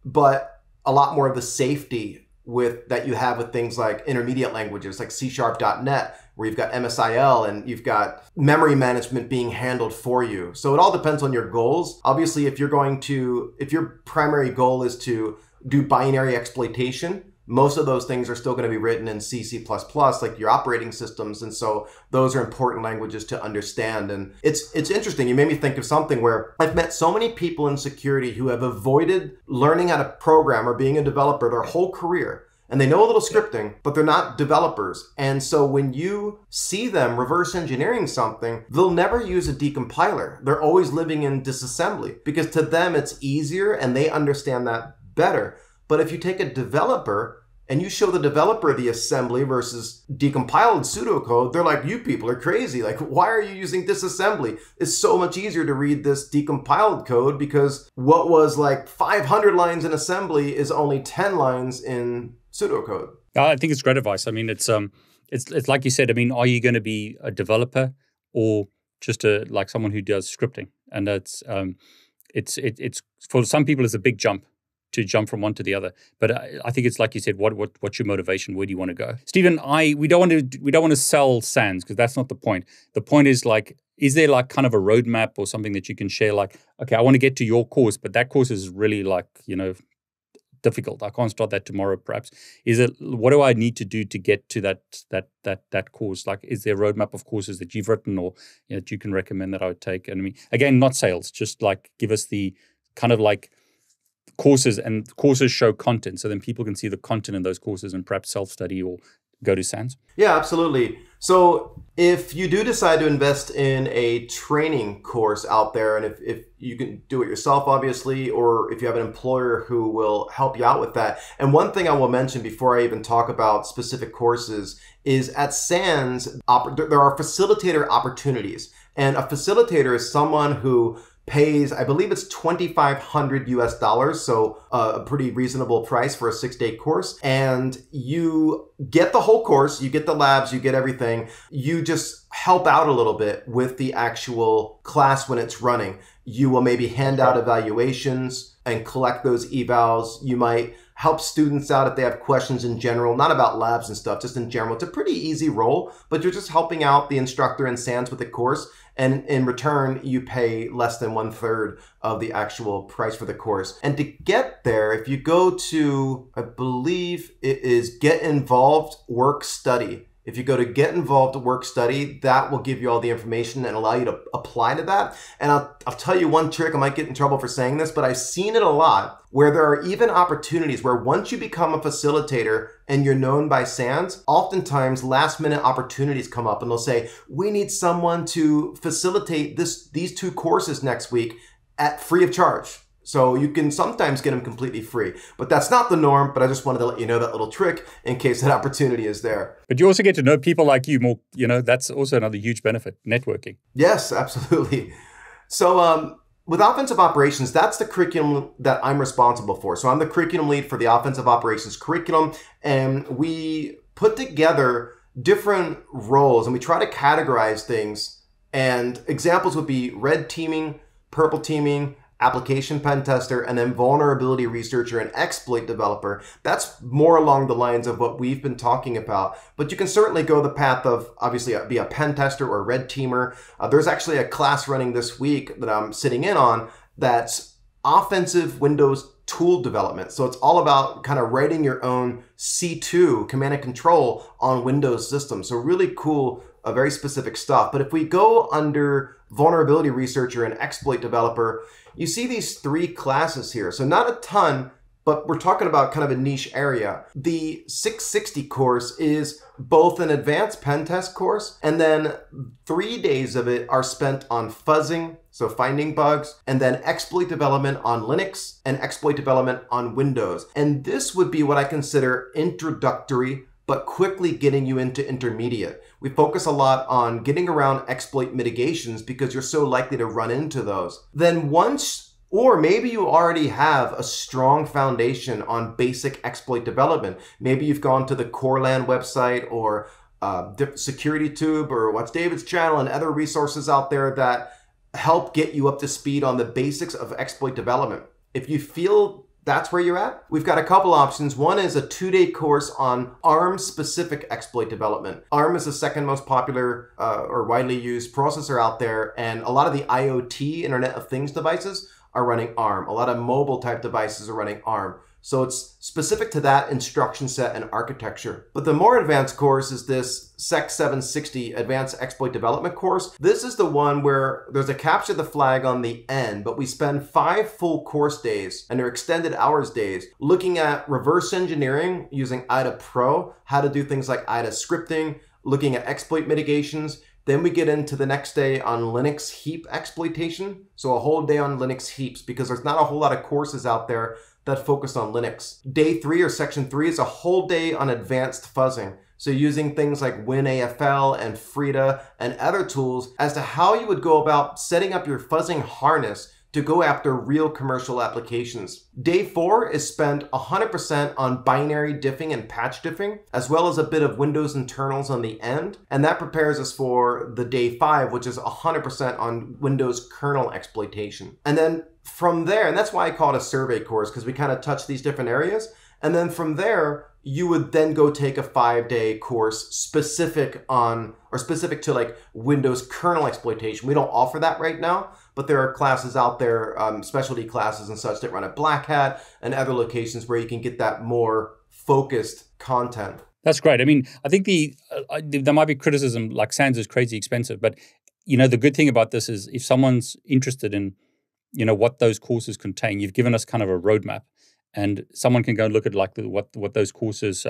but a lot more of the safety with that you have with things like intermediate languages like C#.NET, where you've got MSIL and you've got memory management being handled for you. So it all depends on your goals. Obviously, if your primary goal is to do binary exploitation, most of those things are still going to be written in C, C++, like your operating systems. And so those are important languages to understand. And it's interesting. You made me think of something where I've met so many people in security who have avoided learning how to program or being a developer their whole career. And they know a little scripting, but they're not developers. And so when you see them reverse engineering something, they'll never use a decompiler. They're always living in disassembly because to them it's easier and they understand that better. But if you take a developer and you show the developer the assembly versus decompiled pseudocode, they're like, you people are crazy. Like, why are you using disassembly? It's so much easier to read this decompiled code because what was like 500 lines in assembly is only 10 lines in pseudocode. I think it's great advice. I mean, it's like you said, I mean, are you going to be a developer or just like someone who does scripting? And that's, it's for some people, it's a big jump to jump from one to the other. But I think it's like you said, what's your motivation? Where do you want to go? Stephen, we don't want to sell SANS because that's not the point. The point is like, is there like kind of a roadmap or something that you can share? Like, okay, I want to get to your course, but that course is really like, you know, difficult. I can't start that tomorrow perhaps. Is it, what do I need to do to get to that course? Like, is there a roadmap of courses that you've written or you know, that you can recommend that I would take? And I mean, again, not sales, just like give us the kind of like, courses and courses show content, so then people can see the content in those courses and perhaps self-study or go to SANS. Yeah, absolutely. So if you do decide to invest in a training course out there, and if you can do it yourself, obviously, or if you have an employer who will help you out with that. And one thing I will mention before I even talk about specific courses is at SANS, there are facilitator opportunities. And a facilitator is someone who pays, I believe it's $2,500 US, so a pretty reasonable price for a 6-day course. And you get the whole course, you get the labs, you get everything. You just help out a little bit with the actual class when it's running. You will maybe hand out evaluations and collect those evals. You might help students out if they have questions in general, not about labs and stuff, just in general. It's a pretty easy role, but you're just helping out the instructor in SANS with the course. And in return, you pay less than 1/3 of the actual price for the course. And to get there, if you go to, I believe it is Get Involved Work Study. If you go to Get Involved Work Study, that will give you all the information and allow you to apply to that. And I'll tell you one trick, I might get in trouble for saying this, but I've seen it a lot, where there are even opportunities where once you become a facilitator and you're known by SANS, oftentimes last minute opportunities come up and they'll say, we need someone to facilitate these 2 courses next week at free of charge. So you can sometimes get them completely free, but that's not the norm. But I just wanted to let you know that little trick in case that opportunity is there. But you also get to know people like you more, you know, that's also another huge benefit, networking. Yes, absolutely. So, with offensive operations, that's the curriculum that I'm responsible for. So I'm the curriculum lead for the offensive operations curriculum, and we put together different roles and we try to categorize things. And examples would be red teaming, purple teaming, application pen tester, and then vulnerability researcher and exploit developer. That's more along the lines of what we've been talking about, but you can certainly go the path of obviously be a pen tester or a red teamer. There's actually a class running this week that I'm sitting in on that's offensive Windows tool development. So it's all about kind of writing your own C2 command and control on Windows systems. So really cool, very specific stuff. But if we go under vulnerability researcher and exploit developer, you see these three classes here. So not a ton, but we're talking about kind of a niche area. The 660 course is both an advanced pen test course, and then 3 days of it are spent on fuzzing, so finding bugs, and then exploit development on Linux and exploit development on Windows. And this would be what I consider introductory, but quickly getting you into intermediate. We focus a lot on getting around exploit mitigations because you're so likely to run into those. Then once, or maybe you already have a strong foundation on basic exploit development. Maybe you've gone to the Corlan website or Security Tube or What's David's channel and other resources out there that help get you up to speed on the basics of exploit development. If you feel that's where you're at, we've got a couple options. One is a 2-day course on ARM-specific exploit development. ARM is the second most popular or widely used processor out there, and a lot of the IoT, Internet of Things devices are running ARM. A lot of mobile type devices are running ARM. So it's specific to that instruction set and architecture. But the more advanced course is this SEC 760 Advanced Exploit Development course. This is the one where there's a capture the flag on the end, but we spend 5 full course days, and they're extended hours days, looking at reverse engineering using IDA Pro, how to do things like IDA scripting, looking at exploit mitigations. Then we get into the next day on Linux heap exploitation. So a whole day on Linux heaps, because there's not a whole lot of courses out there that focus on Linux. Day 3 or section 3 is a whole day on advanced fuzzing. So using things like WinAFL and Frida and other tools as to how you would go about setting up your fuzzing harness to go after real commercial applications. Day 4 is spent 100% on binary diffing and patch diffing, as well as a bit of Windows internals on the end. And that prepares us for the day 5, which is 100% on Windows kernel exploitation. And then from there, and that's why I call it a survey course, because we kind of touch these different areas. And then from there, you would then go take a 5-day course specific to like Windows kernel exploitation. We don't offer that right now, but there are classes out there, specialty classes and such that run at Black Hat and other locations where you can get that more focused content. That's great. I mean, I think there might be criticism like SANS is crazy expensive, but you know, the good thing about this is if someone's interested in, you know, what those courses contain, you've given us kind of a roadmap. And someone can go and look at like what those courses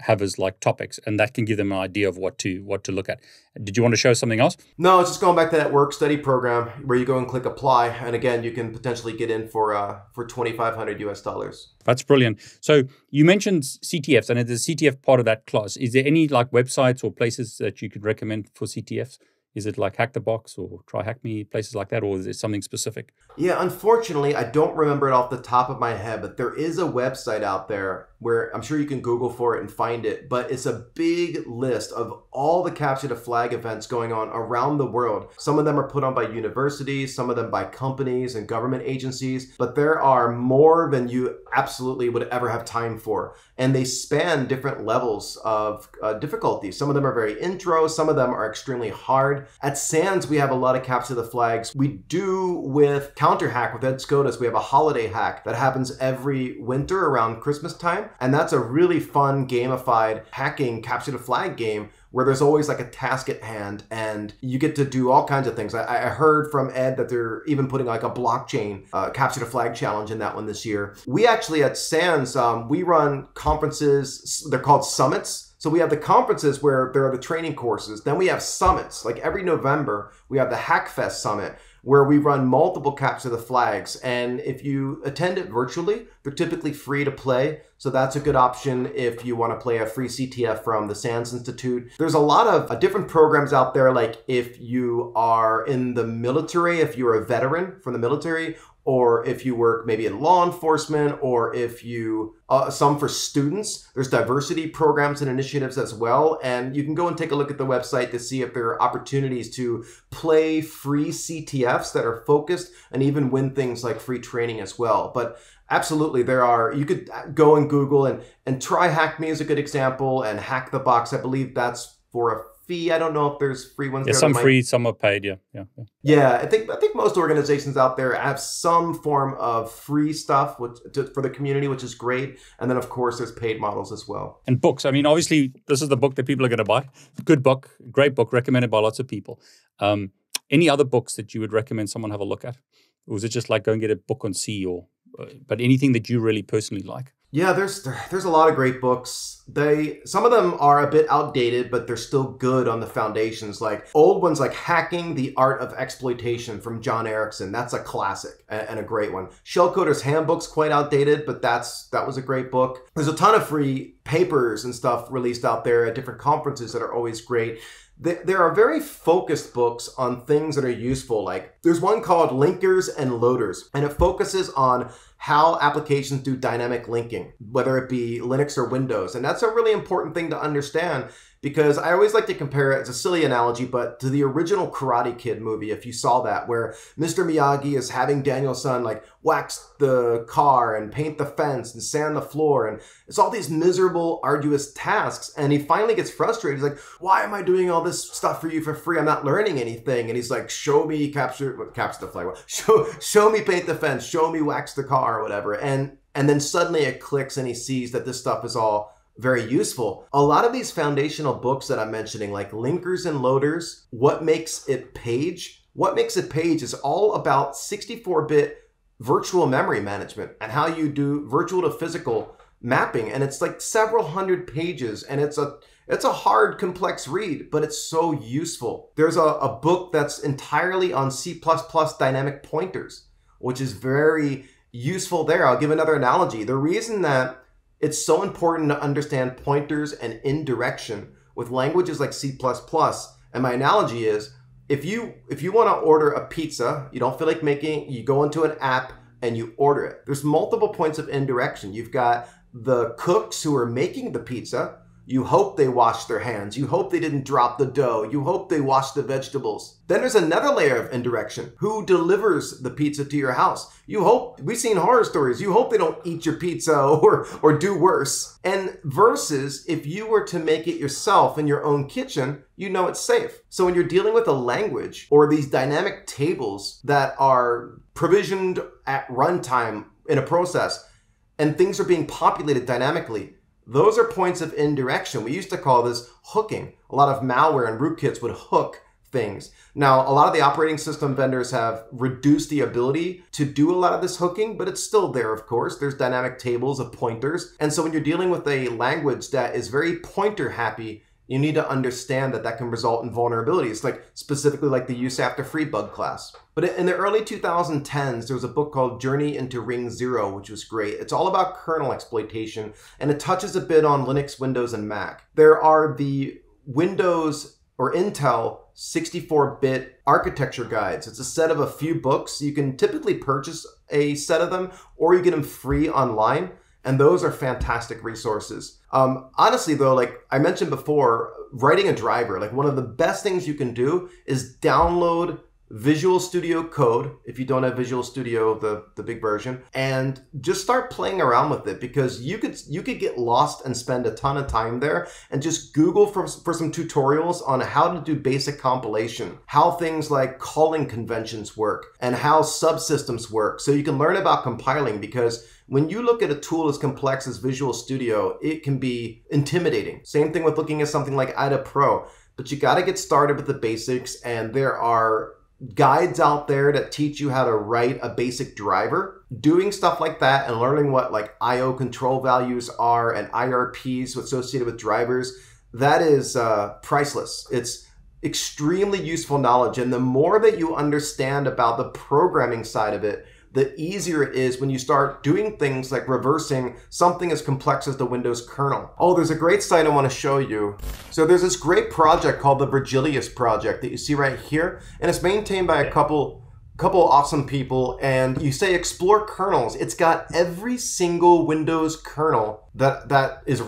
have as like topics, and that can give them an idea of what to look at. Did you want to show something else? No, it's just going back to that work study program where you go and click apply, and again you can potentially get in for $2,500 US. That's brilliant. So you mentioned CTFs, and the CTF part of that class. Is there any like websites or places that you could recommend for CTFs? Is it like Hack the Box or Try Hack Me, places like that, or is it something specific? Yeah, unfortunately, I don't remember it off the top of my head, but there is a website out there where I'm sure you can Google for it and find it, but it's a big list of all the capture the flag events going on around the world. Some of them are put on by universities, some of them by companies and government agencies, but there are more than you absolutely would ever have time for. And they span different levels of difficulty. Some of them are very intro, some of them are extremely hard. At SANS, we have a lot of capture the flags. We do with Counter Hack with Ed Scotus, we have a holiday hack that happens every winter around Christmas time. And that's a really fun gamified hacking capture the flag game where there's always like a task at hand and you get to do all kinds of things. I heard from Ed that they're even putting like a blockchain capture the flag challenge in that one this year. We actually at SANS, we run conferences, they're called summits. So we have the conferences where there are the training courses. Then we have summits, like every November, we have the Hackfest Summit, where we run multiple capture the flags. And if you attend it virtually, they're typically free to play. So that's a good option if you want to play a free CTF from the SANS Institute. There's a lot of different programs out there, like if you are in the military, if you're a veteran from the military, or if you work maybe in law enforcement, or if you, some for students, there's diversity programs and initiatives as well. And you can go and take a look at the website to see if there are opportunities to play free CTFs that are focused and even win things like free training as well. But absolutely, there are, you could go and Google and try Hack Me is a good example, and Hack the Box, I believe that's for a fee. I don't know if there's free ones. Yeah, there. Some free, some are paid. Yeah. I think most organizations out there have some form of free stuff for the community, which is great. And then of course there's paid models as well. And books. I mean, obviously this is the book that people are going to buy. Good book, great book, recommended by lots of people. Any other books that you would recommend someone have a look at? Or was it just like go and get a book on C, or but anything that you really personally like? Yeah, there's a lot of great books. Some of them are a bit outdated, but they're still good on the foundations. Like old ones like Hacking the Art of Exploitation from John Erickson. That's a classic and a great one. Shellcoder's Handbook's quite outdated, but that was a great book. There's a ton of free papers and stuff released out there at different conferences that are always great. There are very focused books on things that are useful. Like there's one called Linkers and Loaders, and it focuses on how applications do dynamic linking, whether it be Linux or Windows. And that's a really important thing to understand, because I always like to compare it, it's a silly analogy, but to the original Karate Kid movie, if you saw that, where Mr. Miyagi is having Daniel-san like wax the car and paint the fence and sand the floor. And it's all these miserable, arduous tasks. And he finally gets frustrated. He's like, why am I doing all this stuff for you for free? I'm not learning anything. And he's like, show me paint the fence, show me wax the car, or whatever. And then suddenly it clicks and he sees that this stuff is all very useful. A lot of these foundational books that I'm mentioning, like Linkers and Loaders, What Makes It Page is all about 64-bit virtual memory management and how you do virtual to physical mapping. And it's like several hundred pages, and it's a hard, complex read, but it's so useful. There's a book that's entirely on C++ dynamic pointers, which is very useful there. I'll give another analogy. The reason that it's so important to understand pointers and indirection with languages like C++, and my analogy is, if you want to order a pizza, you don't feel like making, you go into an app and you order it. There's multiple points of indirection. You've got the cooks who are making the pizza. You hope they washed their hands. You hope they didn't drop the dough. You hope they washed the vegetables. Then there's another layer of indirection. Who delivers the pizza to your house? You hope, we've seen horror stories. You hope they don't eat your pizza or do worse. And versus if you were to make it yourself in your own kitchen, you know it's safe. So when you're dealing with a language or these dynamic tables that are provisioned at runtime in a process and things are being populated dynamically, those are points of indirection. We used to call this hooking. A lot of malware and rootkits would hook things. Now, a lot of the operating system vendors have reduced the ability to do a lot of this hooking, but it's still there, of course. There's dynamic tables of pointers. And so when you're dealing with a language that is very pointer happy, you need to understand that that can result in vulnerabilities, like specifically like the use after free bug class. But in the early 2010s, there was a book called Journey into Ring Zero, which was great. It's all about kernel exploitation, and it touches a bit on Linux, Windows, and Mac. There are the Windows or Intel 64-bit architecture guides. It's a set of a few books. You can typically purchase a set of them, or you get them free online. And those are fantastic resources. Honestly, though, like I mentioned before, writing a driver, like one of the best things you can do is download Visual Studio Code, if you don't have Visual Studio, the big version, and just start playing around with it, because you could get lost and spend a ton of time there. And just Google for some tutorials on how to do basic compilation, how things like calling conventions work, and how subsystems work. So you can learn about compiling, because when you look at a tool as complex as Visual Studio, it can be intimidating. Same thing with looking at something like IDA Pro, but you got to get started with the basics, and there are guides out there that teach you how to write a basic driver. Doing stuff like that and learning what like IO control values are and IRPs associated with drivers, that is priceless. It's extremely useful knowledge. And the more that you understand about the programming side of it, the easier it is when you start doing things like reversing something as complex as the Windows kernel. Oh, there's a great site I want to show you. So there's this great project called the Virgilius Project that you see right here, and it's maintained by a couple couple awesome people, and you say explore kernels. It's got every single Windows kernel that is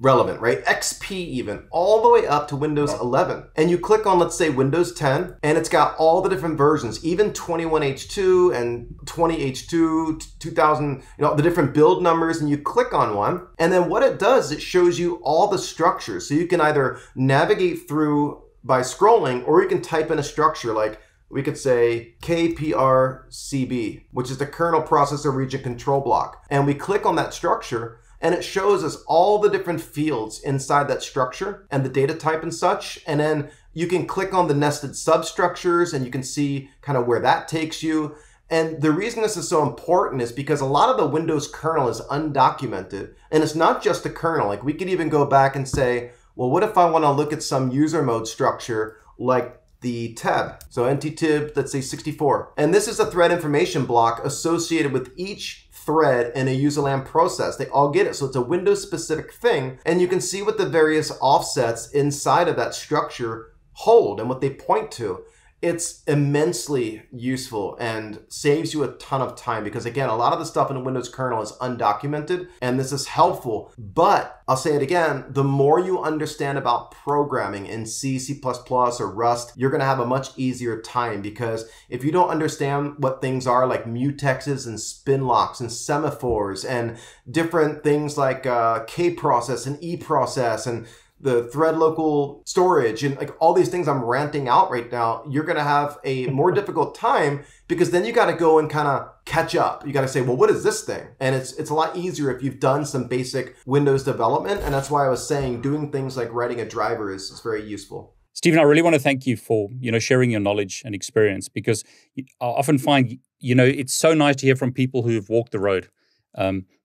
relevant, right? XP even, all the way up to Windows 11. And you click on, let's say, Windows 10, and it's got all the different versions, even 21H2 and 20H2, 2000, the different build numbers, and you click on one. And then what it does, it shows you all the structures. So you can either navigate through by scrolling, or you can type in a structure like, we could say KPRCB, which is the kernel processor region control block. And we click on that structure and it shows us all the different fields inside that structure and the data type and such. And then you can click on the nested substructures and you can see kind of where that takes you. And the reason this is so important is because a lot of the Windows kernel is undocumented. And it's not just the kernel. Like, we could even go back and say, well, what if I want to look at some user mode structure like the tab, so NTTIB, let's say 64. And this is a thread information block associated with each thread in a userland process. They all get it, so it's a Windows specific thing. And you can see what the various offsets inside of that structure hold and what they point to. It's immensely useful and saves you a ton of time because, again, a lot of the stuff in the Windows kernel is undocumented, and this is helpful. But I'll say it again, the more you understand about programming in C, C++, or Rust, you're going to have a much easier time, because if you don't understand what things are like mutexes and spin locks and semaphores and different things like K process and E process and the thread local storage and like all these things I'm ranting out right now, you're going to have a more difficult time, because then you got to go and kind of catch up. You got to say, well, what is this thing? And it's a lot easier if you've done some basic Windows development. And that's why I was saying doing things like writing a driver is very useful. Stephen, I really want to thank you for, sharing your knowledge and experience, because I often find, it's so nice to hear from people who have walked the road.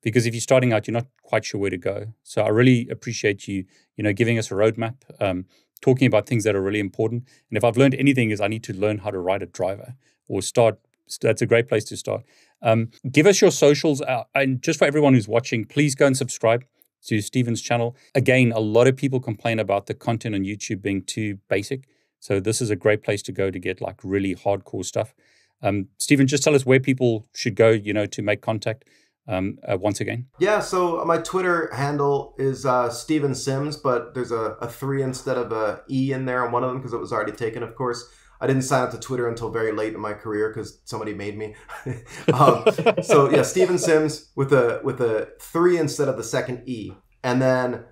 Because if you're starting out, you're not quite sure where to go. So I really appreciate you, giving us a roadmap, talking about things that are really important. And if I've learned anything, is I need to learn how to write a driver or start. That's a great place to start. Give us your socials. And just for everyone who's watching, please go and subscribe to Stephen's channel. Again, a lot of people complain about the content on YouTube being too basic. So this is a great place to go to get like really hardcore stuff. Stephen, just tell us where people should go, to make contact. Once again? Yeah, so my Twitter handle is Stephen Sims, but there's a 3 instead of a E in there on one of them because it was already taken, of course. I didn't sign up to Twitter until very late in my career because somebody made me. So yeah, Stephen Sims with a 3 instead of the second E. And then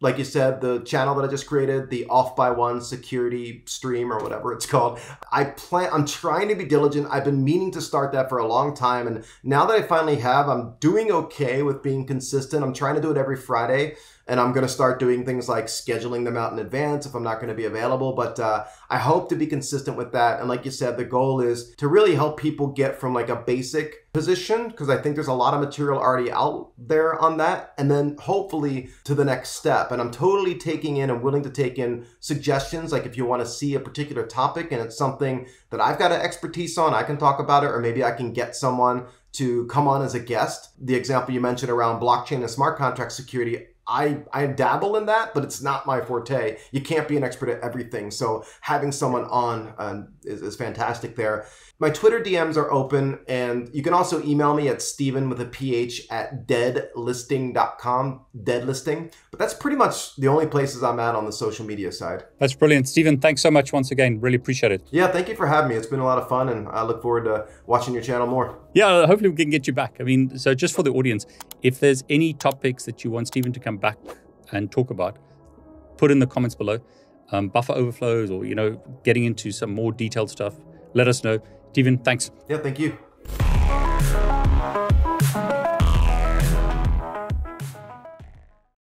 like you said, the channel that I just created, the Off by One Security stream or whatever it's called, I'm trying to be diligent. I've been meaning to start that for a long time. And now that I finally have, I'm doing okay with being consistent. I'm trying to do it every Friday. And I'm going to start doing things like scheduling them out in advance if I'm not going to be available. But I hope to be consistent with that. And like you said, the goal is to really help people get from like a basic position, because I think there's a lot of material already out there on that. And then hopefully to the next step. And I'm totally taking in and willing to take in suggestions. Like if you want to see a particular topic and it's something that I've got an expertise on, I can talk about it, or maybe I can get someone to come on as a guest. The example you mentioned around blockchain and smart contract security, I dabble in that, but it's not my forte. You can't be an expert at everything. So having someone on is fantastic there. My Twitter DMs are open, and you can also email me at Stephen with a PH at deadlisting.com, deadlisting. But that's pretty much the only places I'm at on the social media side. That's brilliant. Stephen, thanks so much once again. Really appreciate it. Yeah, thank you for having me. It's been a lot of fun, and I look forward to watching your channel more. Yeah, hopefully we can get you back. I mean, so just for the audience, if there's any topics that you want Stephen to come back and talk about, put in the comments below. Buffer overflows or, getting into some more detailed stuff, let us know. Stephen, thanks. Yeah, thank you.